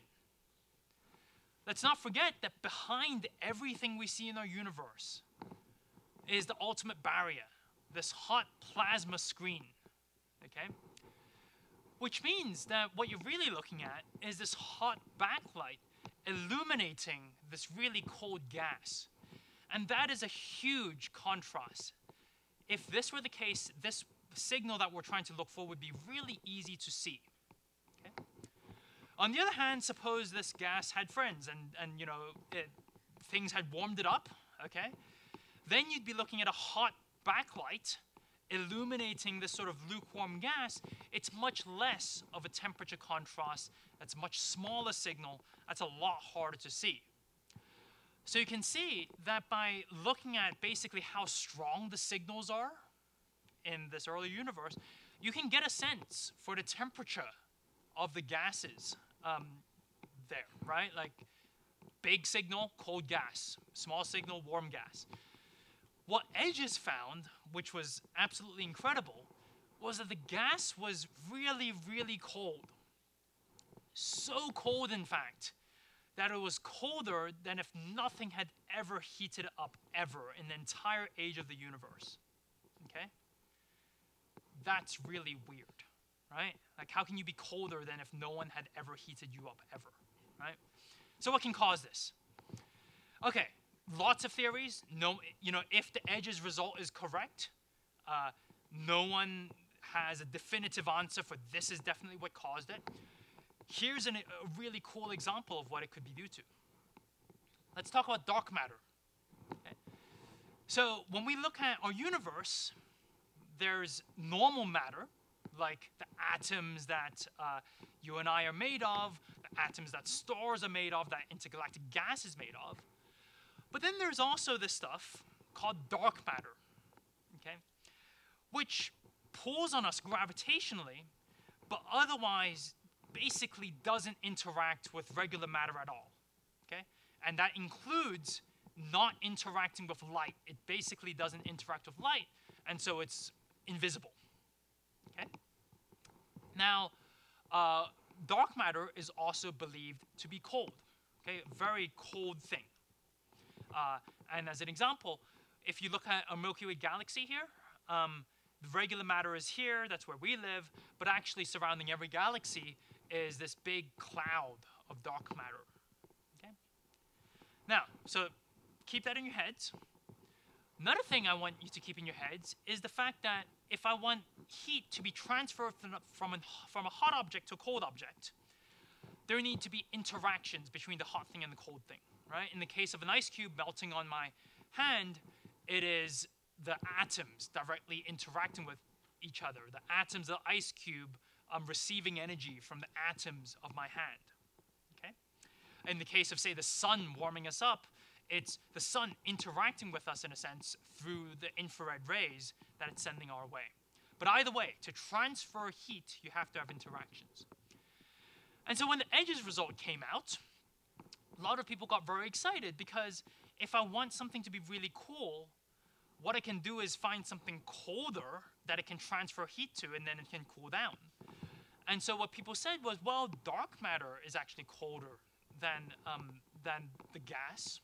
Let's not forget that behind everything we see in our universe is the ultimate barrier, this hot plasma screen, okay? Which means that what you're really looking at is this hot backlight illuminating this really cold gas. And that is a huge contrast. If this were the case, this signal that we're trying to look for would be really easy to see. Okay? On the other hand, suppose this gas had friends and, and you know, it, things had warmed it up, okay? Then you'd be looking at a hot backlight illuminating this sort of lukewarm gas. It's much less of a temperature contrast. That's a much smaller signal. That's a lot harder to see. So you can see that by looking at basically how strong the signals are in this early universe, you can get a sense for the temperature of the gases um, there, right? Like big signal, cold gas, small signal, warm gas. What EDGES found, which was absolutely incredible, was that the gas was really, really cold. So cold, in fact, that it was colder than if nothing had ever heated up ever in the entire age of the universe, okay? That's really weird, right? Like, how can you be colder than if no one had ever heated you up ever, right? So what can cause this? Okay, lots of theories. No, you know, if the EDGES result is correct, uh, no one has a definitive answer for this is definitely what caused it. Here's an, a really cool example of what it could be due to. Let's talk about dark matter. Okay. So when we look at our universe, there's normal matter, like the atoms that uh, you and I are made of, the atoms that stars are made of, that intergalactic gas is made of. But then there's also this stuff called dark matter, okay, which pulls on us gravitationally, but otherwise basically doesn't interact with regular matter at all, okay? And that includes not interacting with light. It basically doesn't interact with light, and so it's invisible, okay? Now, uh, dark matter is also believed to be cold, okay? A very cold thing. Uh, and as an example, if you look at a Milky Way galaxy here, um, the regular matter is here, that's where we live, but actually surrounding every galaxy is this big cloud of dark matter, okay? Now, so keep that in your heads. Another thing I want you to keep in your heads is the fact that if I want heat to be transferred from, an, from a hot object to a cold object, there need to be interactions between the hot thing and the cold thing, right? In the case of an ice cube melting on my hand, it is the atoms directly interacting with each other, the atoms of the ice cube I'm receiving energy from the atoms of my hand, okay? In the case of, say, the sun warming us up, it's the sun interacting with us, in a sense, through the infrared rays that it's sending our way. But either way, to transfer heat, you have to have interactions. And so when the EDGES result came out, a lot of people got very excited because if I want something to be really cool, what I can do is find something colder that it can transfer heat to, and then it can cool down. And so what people said was, well, dark matter is actually colder than, um, than the gas.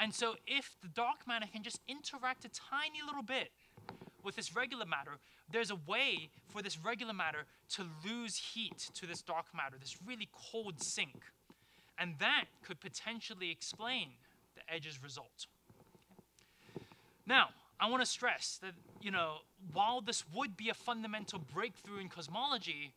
And so if the dark matter can just interact a tiny little bit with this regular matter, there's a way for this regular matter to lose heat to this dark matter, this really cold sink. And that could potentially explain the EDGES result. Okay. Now, I want to stress that, you know, while this would be a fundamental breakthrough in cosmology,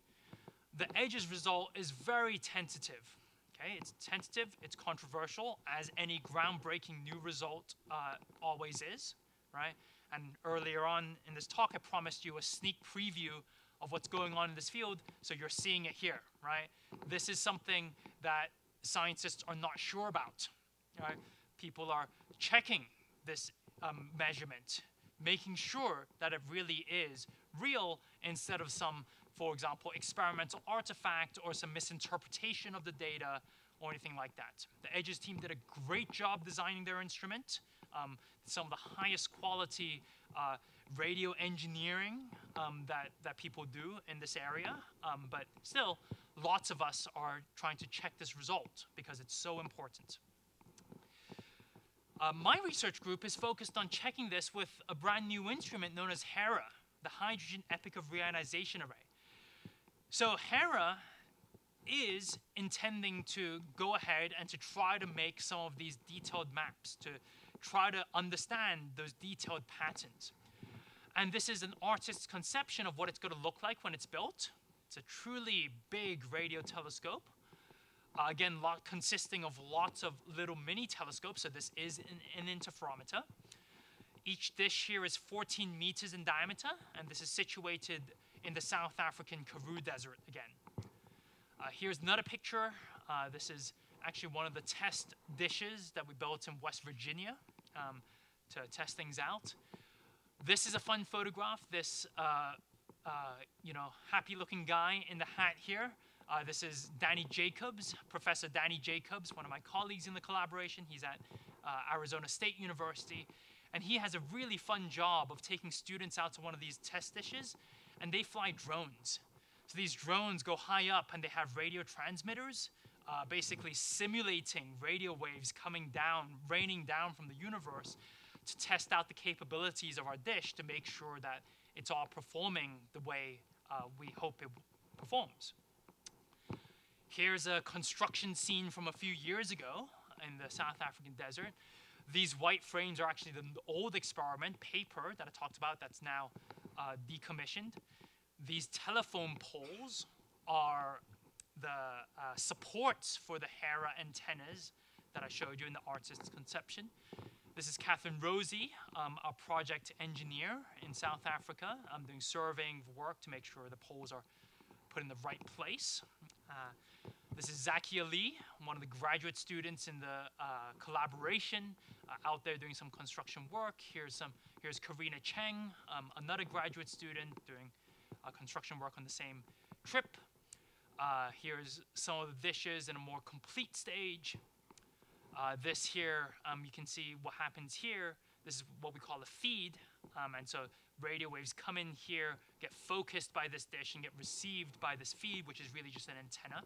the EDGES result is very tentative, okay? It's tentative, it's controversial, as any groundbreaking new result uh, always is, right? And earlier on in this talk, I promised you a sneak preview of what's going on in this field, so you're seeing it here, right? This is something that scientists are not sure about. Uh, people are checking this um, measurement, making sure that it really is real instead of some, for example, experimental artifact or some misinterpretation of the data or anything like that. The EDGES team did a great job designing their instrument. Um, some of the highest quality uh, radio engineering um, that, that people do in this area. Um, but still, lots of us are trying to check this result because it's so important. Uh, my research group is focused on checking this with a brand new instrument known as HERA, the Hydrogen Epoch of Reionization Array. So HERA is intending to go ahead and to try to make some of these detailed maps, to try to understand those detailed patterns. And this is an artist's conception of what it's going to look like when it's built. It's a truly big radio telescope. Uh, again, lot consisting of lots of little mini telescopes, so this is an, an interferometer. Each dish here is fourteen meters in diameter, and this is situated in the South African Karoo Desert again. Uh, here's another picture. Uh, this is actually one of the test dishes that we built in West Virginia um, to test things out. This is a fun photograph. This uh, uh, you know, happy-looking guy in the hat here. Uh, this is Danny Jacobs, Professor Danny Jacobs, one of my colleagues in the collaboration. He's at uh, Arizona State University. And he has a really fun job of taking students out to one of these test dishes, and they fly drones. So these drones go high up, and they have radio transmitters, uh, basically simulating radio waves coming down, raining down from the universe to test out the capabilities of our dish to make sure that it's all performing the way uh, we hope it performs. Here's a construction scene from a few years ago in the South African desert. These white frames are actually the old experiment paper that I talked about that's now uh, decommissioned. These telephone poles are the uh, supports for the HERA antennas that I showed you in the artist's conception. This is Catherine Rosie, um, our project engineer in South Africa. I'm doing surveying work to make sure the poles are put in the right place. Uh, this is Zakia Lee, one of the graduate students in the uh, collaboration uh, out there doing some construction work. Here's some. Here's Karina Cheng, um, another graduate student doing uh, construction work on the same trip. Uh, here's some of the dishes in a more complete stage. Uh, this here, um, you can see what happens here. This is what we call a feed, um, and so radio waves come in here, get focused by this dish, and get received by this feed, which is really just an antenna.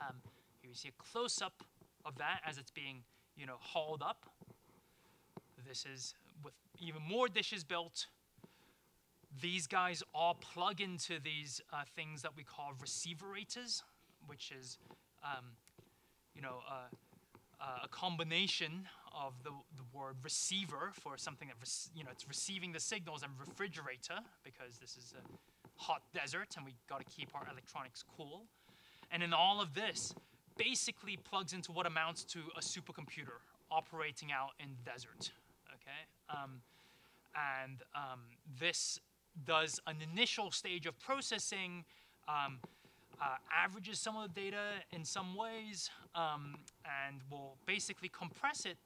Um, here you see a close-up of that as it's being, you know, hauled up. This is with even more dishes built. These guys all plug into these uh, things that we call receiverators, which is, um, you know, uh, uh, a combination of the, the word receiver for something that, you know, it's receiving the signals, and refrigerator, because this is a hot desert and we got to keep our electronics cool. And then all of this basically plugs into what amounts to a supercomputer operating out in the desert, okay? Um, and um, this does an initial stage of processing, um, Uh, averages some of the data in some ways, um, and will basically compress it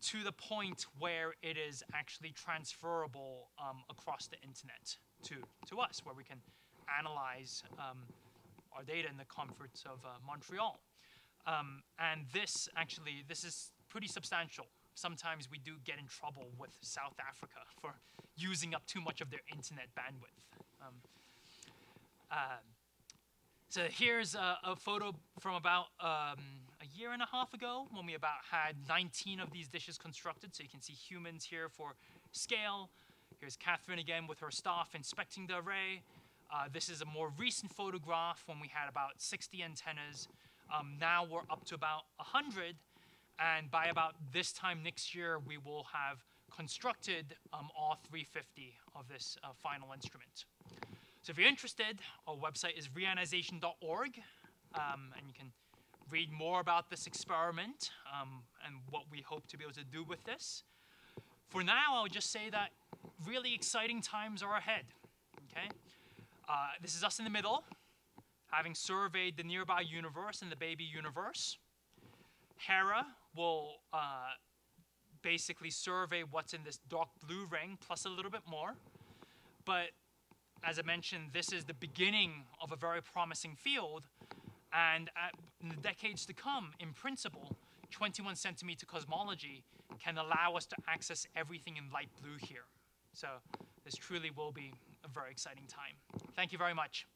to the point where it is actually transferable um, across the internet to, to us, where we can analyze um, our data in the comforts of uh, Montreal. Um, and this actually, this is pretty substantial. Sometimes we do get in trouble with South Africa for using up too much of their internet bandwidth. Um, uh, So here's a, a photo from about um, a year and a half ago when we about had nineteen of these dishes constructed. So you can see humans here for scale. Here's Catherine again with her staff inspecting the array. Uh, this is a more recent photograph when we had about sixty antennas. Um, now we're up to about one hundred. And by about this time next year, we will have constructed um, all three hundred fifty of this uh, final instrument. So if you're interested, our website is reionization dot org, um, and you can read more about this experiment um, and what we hope to be able to do with this. For now, I'll just say that really exciting times are ahead, okay? Uh, this is us in the middle. having surveyed the nearby universe and the baby universe. Hera will uh, basically survey what's in this dark blue ring, plus a little bit more. But as I mentioned, this is the beginning of a very promising field. And at, in the decades to come, in principle, twenty-one centimeter cosmology can allow us to access everything in light blue here. So this truly will be a very exciting time. Thank you very much.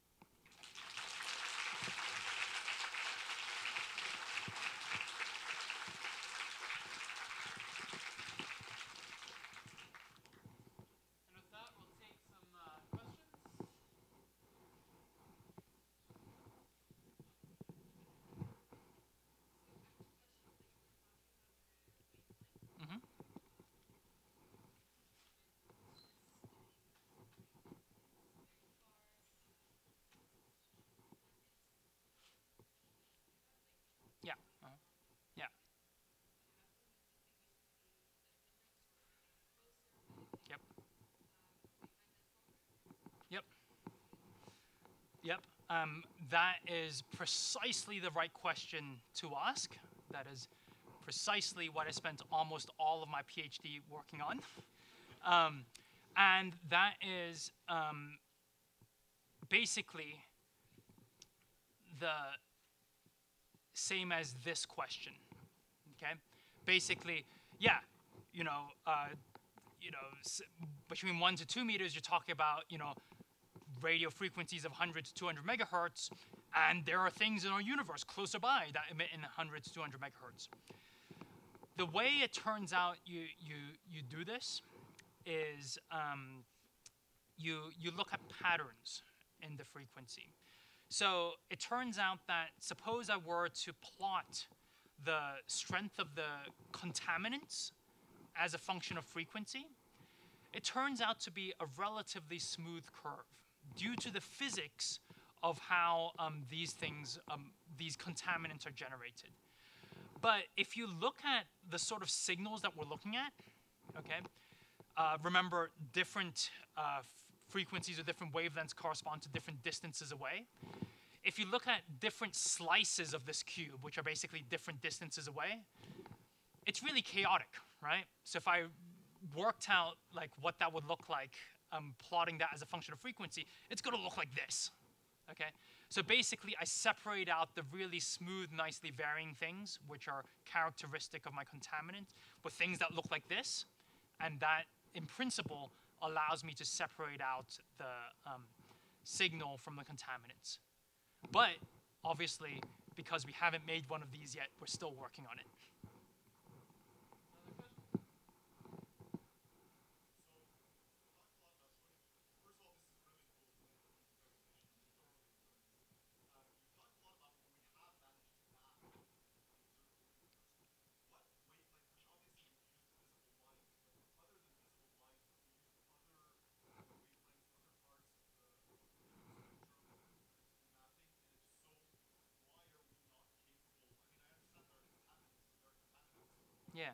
Yep, um, that is precisely the right question to ask. That is precisely what I spent almost all of my PhD working on. Um, and that is um, basically the same as this question, okay? Basically, yeah, you know, uh, you know, s between one to two meters, you're talking about, you know, radio frequencies of one hundred to two hundred megahertz, and there are things in our universe closer by that emit in one hundred to two hundred megahertz. The way it turns out you you you do this is um, you you look at patterns in the frequency. So it turns out that suppose I were to plot the strength of the contaminants as a function of frequency, it turns out to be a relatively smooth curve, due to the physics of how um, these things, um, these contaminants are generated. But if you look at the sort of signals that we're looking at, okay, uh, remember different uh, frequencies or different wavelengths correspond to different distances away. If you look at different slices of this cube, which are basically different distances away, it's really chaotic, right? So if I worked out like what that would look like, Um, plotting that as a function of frequency, it's going to look like this, okay? So basically, I separate out the really smooth, nicely varying things, which are characteristic of my contaminant, with things that look like this, and that, in principle, allows me to separate out the um, signal from the contaminants. But, obviously, because we haven't made one of these yet, we're still working on it. Yeah.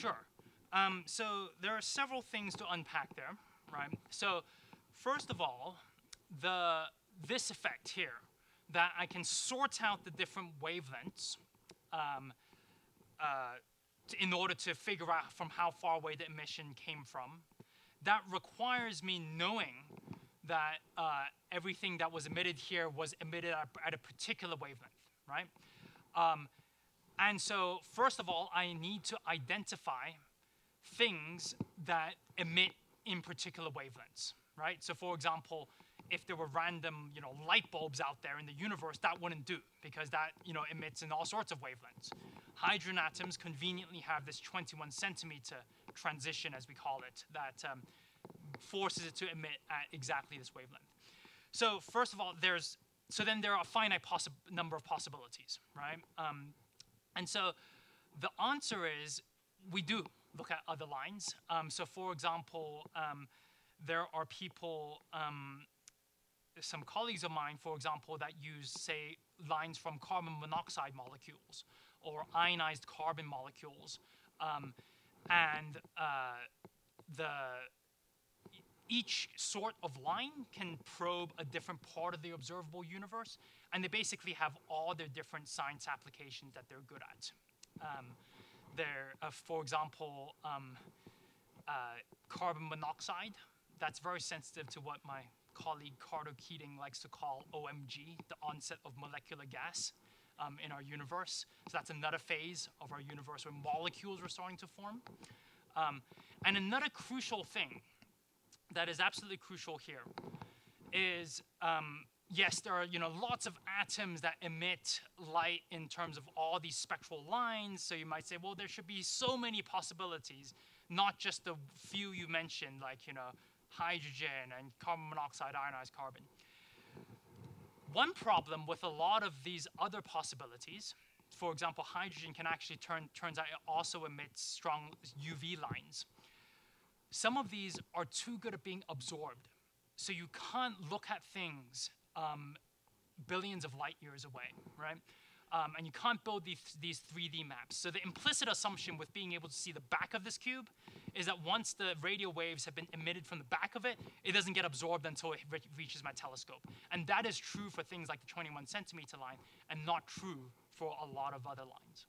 Sure. Um, so there are several things to unpack there, right? So first of all, the this effect here, that I can sort out the different wavelengths um, uh, to, in order to figure out from how far away the emission came from, that requires me knowing that uh, everything that was emitted here was emitted at, at a particular wavelength, right? Um, and so, first of all, I need to identify things that emit in particular wavelengths, right? So, for example, if there were random, you know, light bulbs out there in the universe, that wouldn't do, because that, you know, emits in all sorts of wavelengths. Hydrogen atoms conveniently have this twenty-one centimeter transition, as we call it, that um, forces it to emit at exactly this wavelength. So first of all, there's, so then there are a finite number of possibilities, right? Um, and so the answer is we do look at other lines. Um, so for example, um, there are people, um, some colleagues of mine, for example, that use, say, lines from carbon monoxide molecules or ionized carbon molecules. Um, and uh, the each sort of line can probe a different part of the observable universe, and they basically have all their different science applications that they're good at. Um, they're, uh, for example, um, uh, carbon monoxide. That's very sensitive to what my colleague Carter Keating likes to call O M G, the onset of molecular gas um, in our universe. So that's another phase of our universe where molecules are starting to form. Um, and another crucial thing that is absolutely crucial here is, um, yes, there are you know lots of atoms that emit light in terms of all these spectral lines. So you might say, well, there should be so many possibilities, not just the few you mentioned, like you know hydrogen and carbon monoxide, ionized carbon. One problem with a lot of these other possibilities, for example, hydrogen can actually turn, turns out it also emits strong U V lines. Some of these are too good at being absorbed. So you can't look at things um, billions of light years away, right? Um, and you can't build these, these three D maps. So the implicit assumption with being able to see the back of this cube is that once the radio waves have been emitted from the back of it, it doesn't get absorbed until it re reaches my telescope. And that is true for things like the twenty-one centimeter line and not true for a lot of other lines.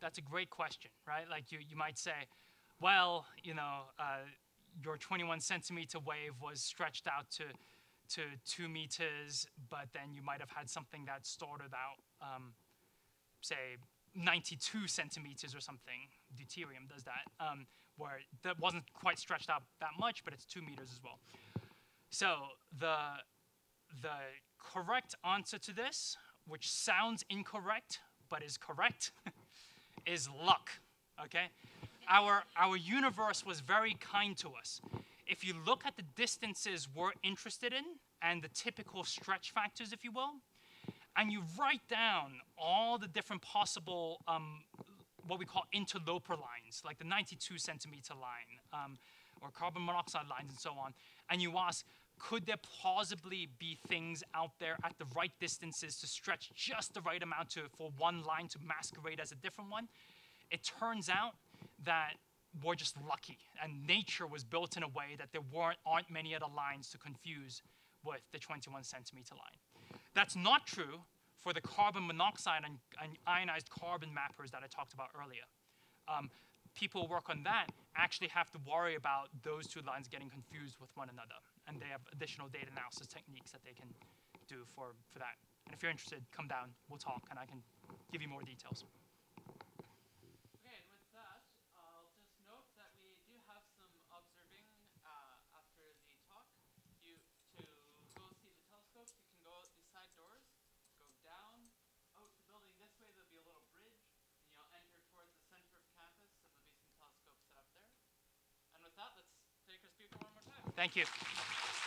That's a great question, right? Like you, you might say, well, you know, uh, your twenty-one centimeter wave was stretched out to, to two meters, but then you might have had something that started out, um, say, ninety-two centimeters or something. Deuterium does that, um, where that wasn't quite stretched out that much, but it's two meters as well. So the the correct answer to this, which sounds incorrect but is correct, is luck, okay? Our, our universe was very kind to us. If you look at the distances we're interested in and the typical stretch factors, if you will, and you write down all the different possible, um, what we call interloper lines, like the ninety-two centimeter line um, or carbon monoxide lines and so on, and you ask, could there plausibly be things out there at the right distances to stretch just the right amount to, for one line to masquerade as a different one? It turns out that we're just lucky, and nature was built in a way that there weren't, aren't many other lines to confuse with the twenty-one centimeter line. That's not true for the carbon monoxide and, and ionized carbon mappers that I talked about earlier. Um, people who work on that actually have to worry about those two lines getting confused with one another. And they have additional data analysis techniques that they can do for, for that. And if you're interested, come down, we'll talk, and I can give you more details. Thank you.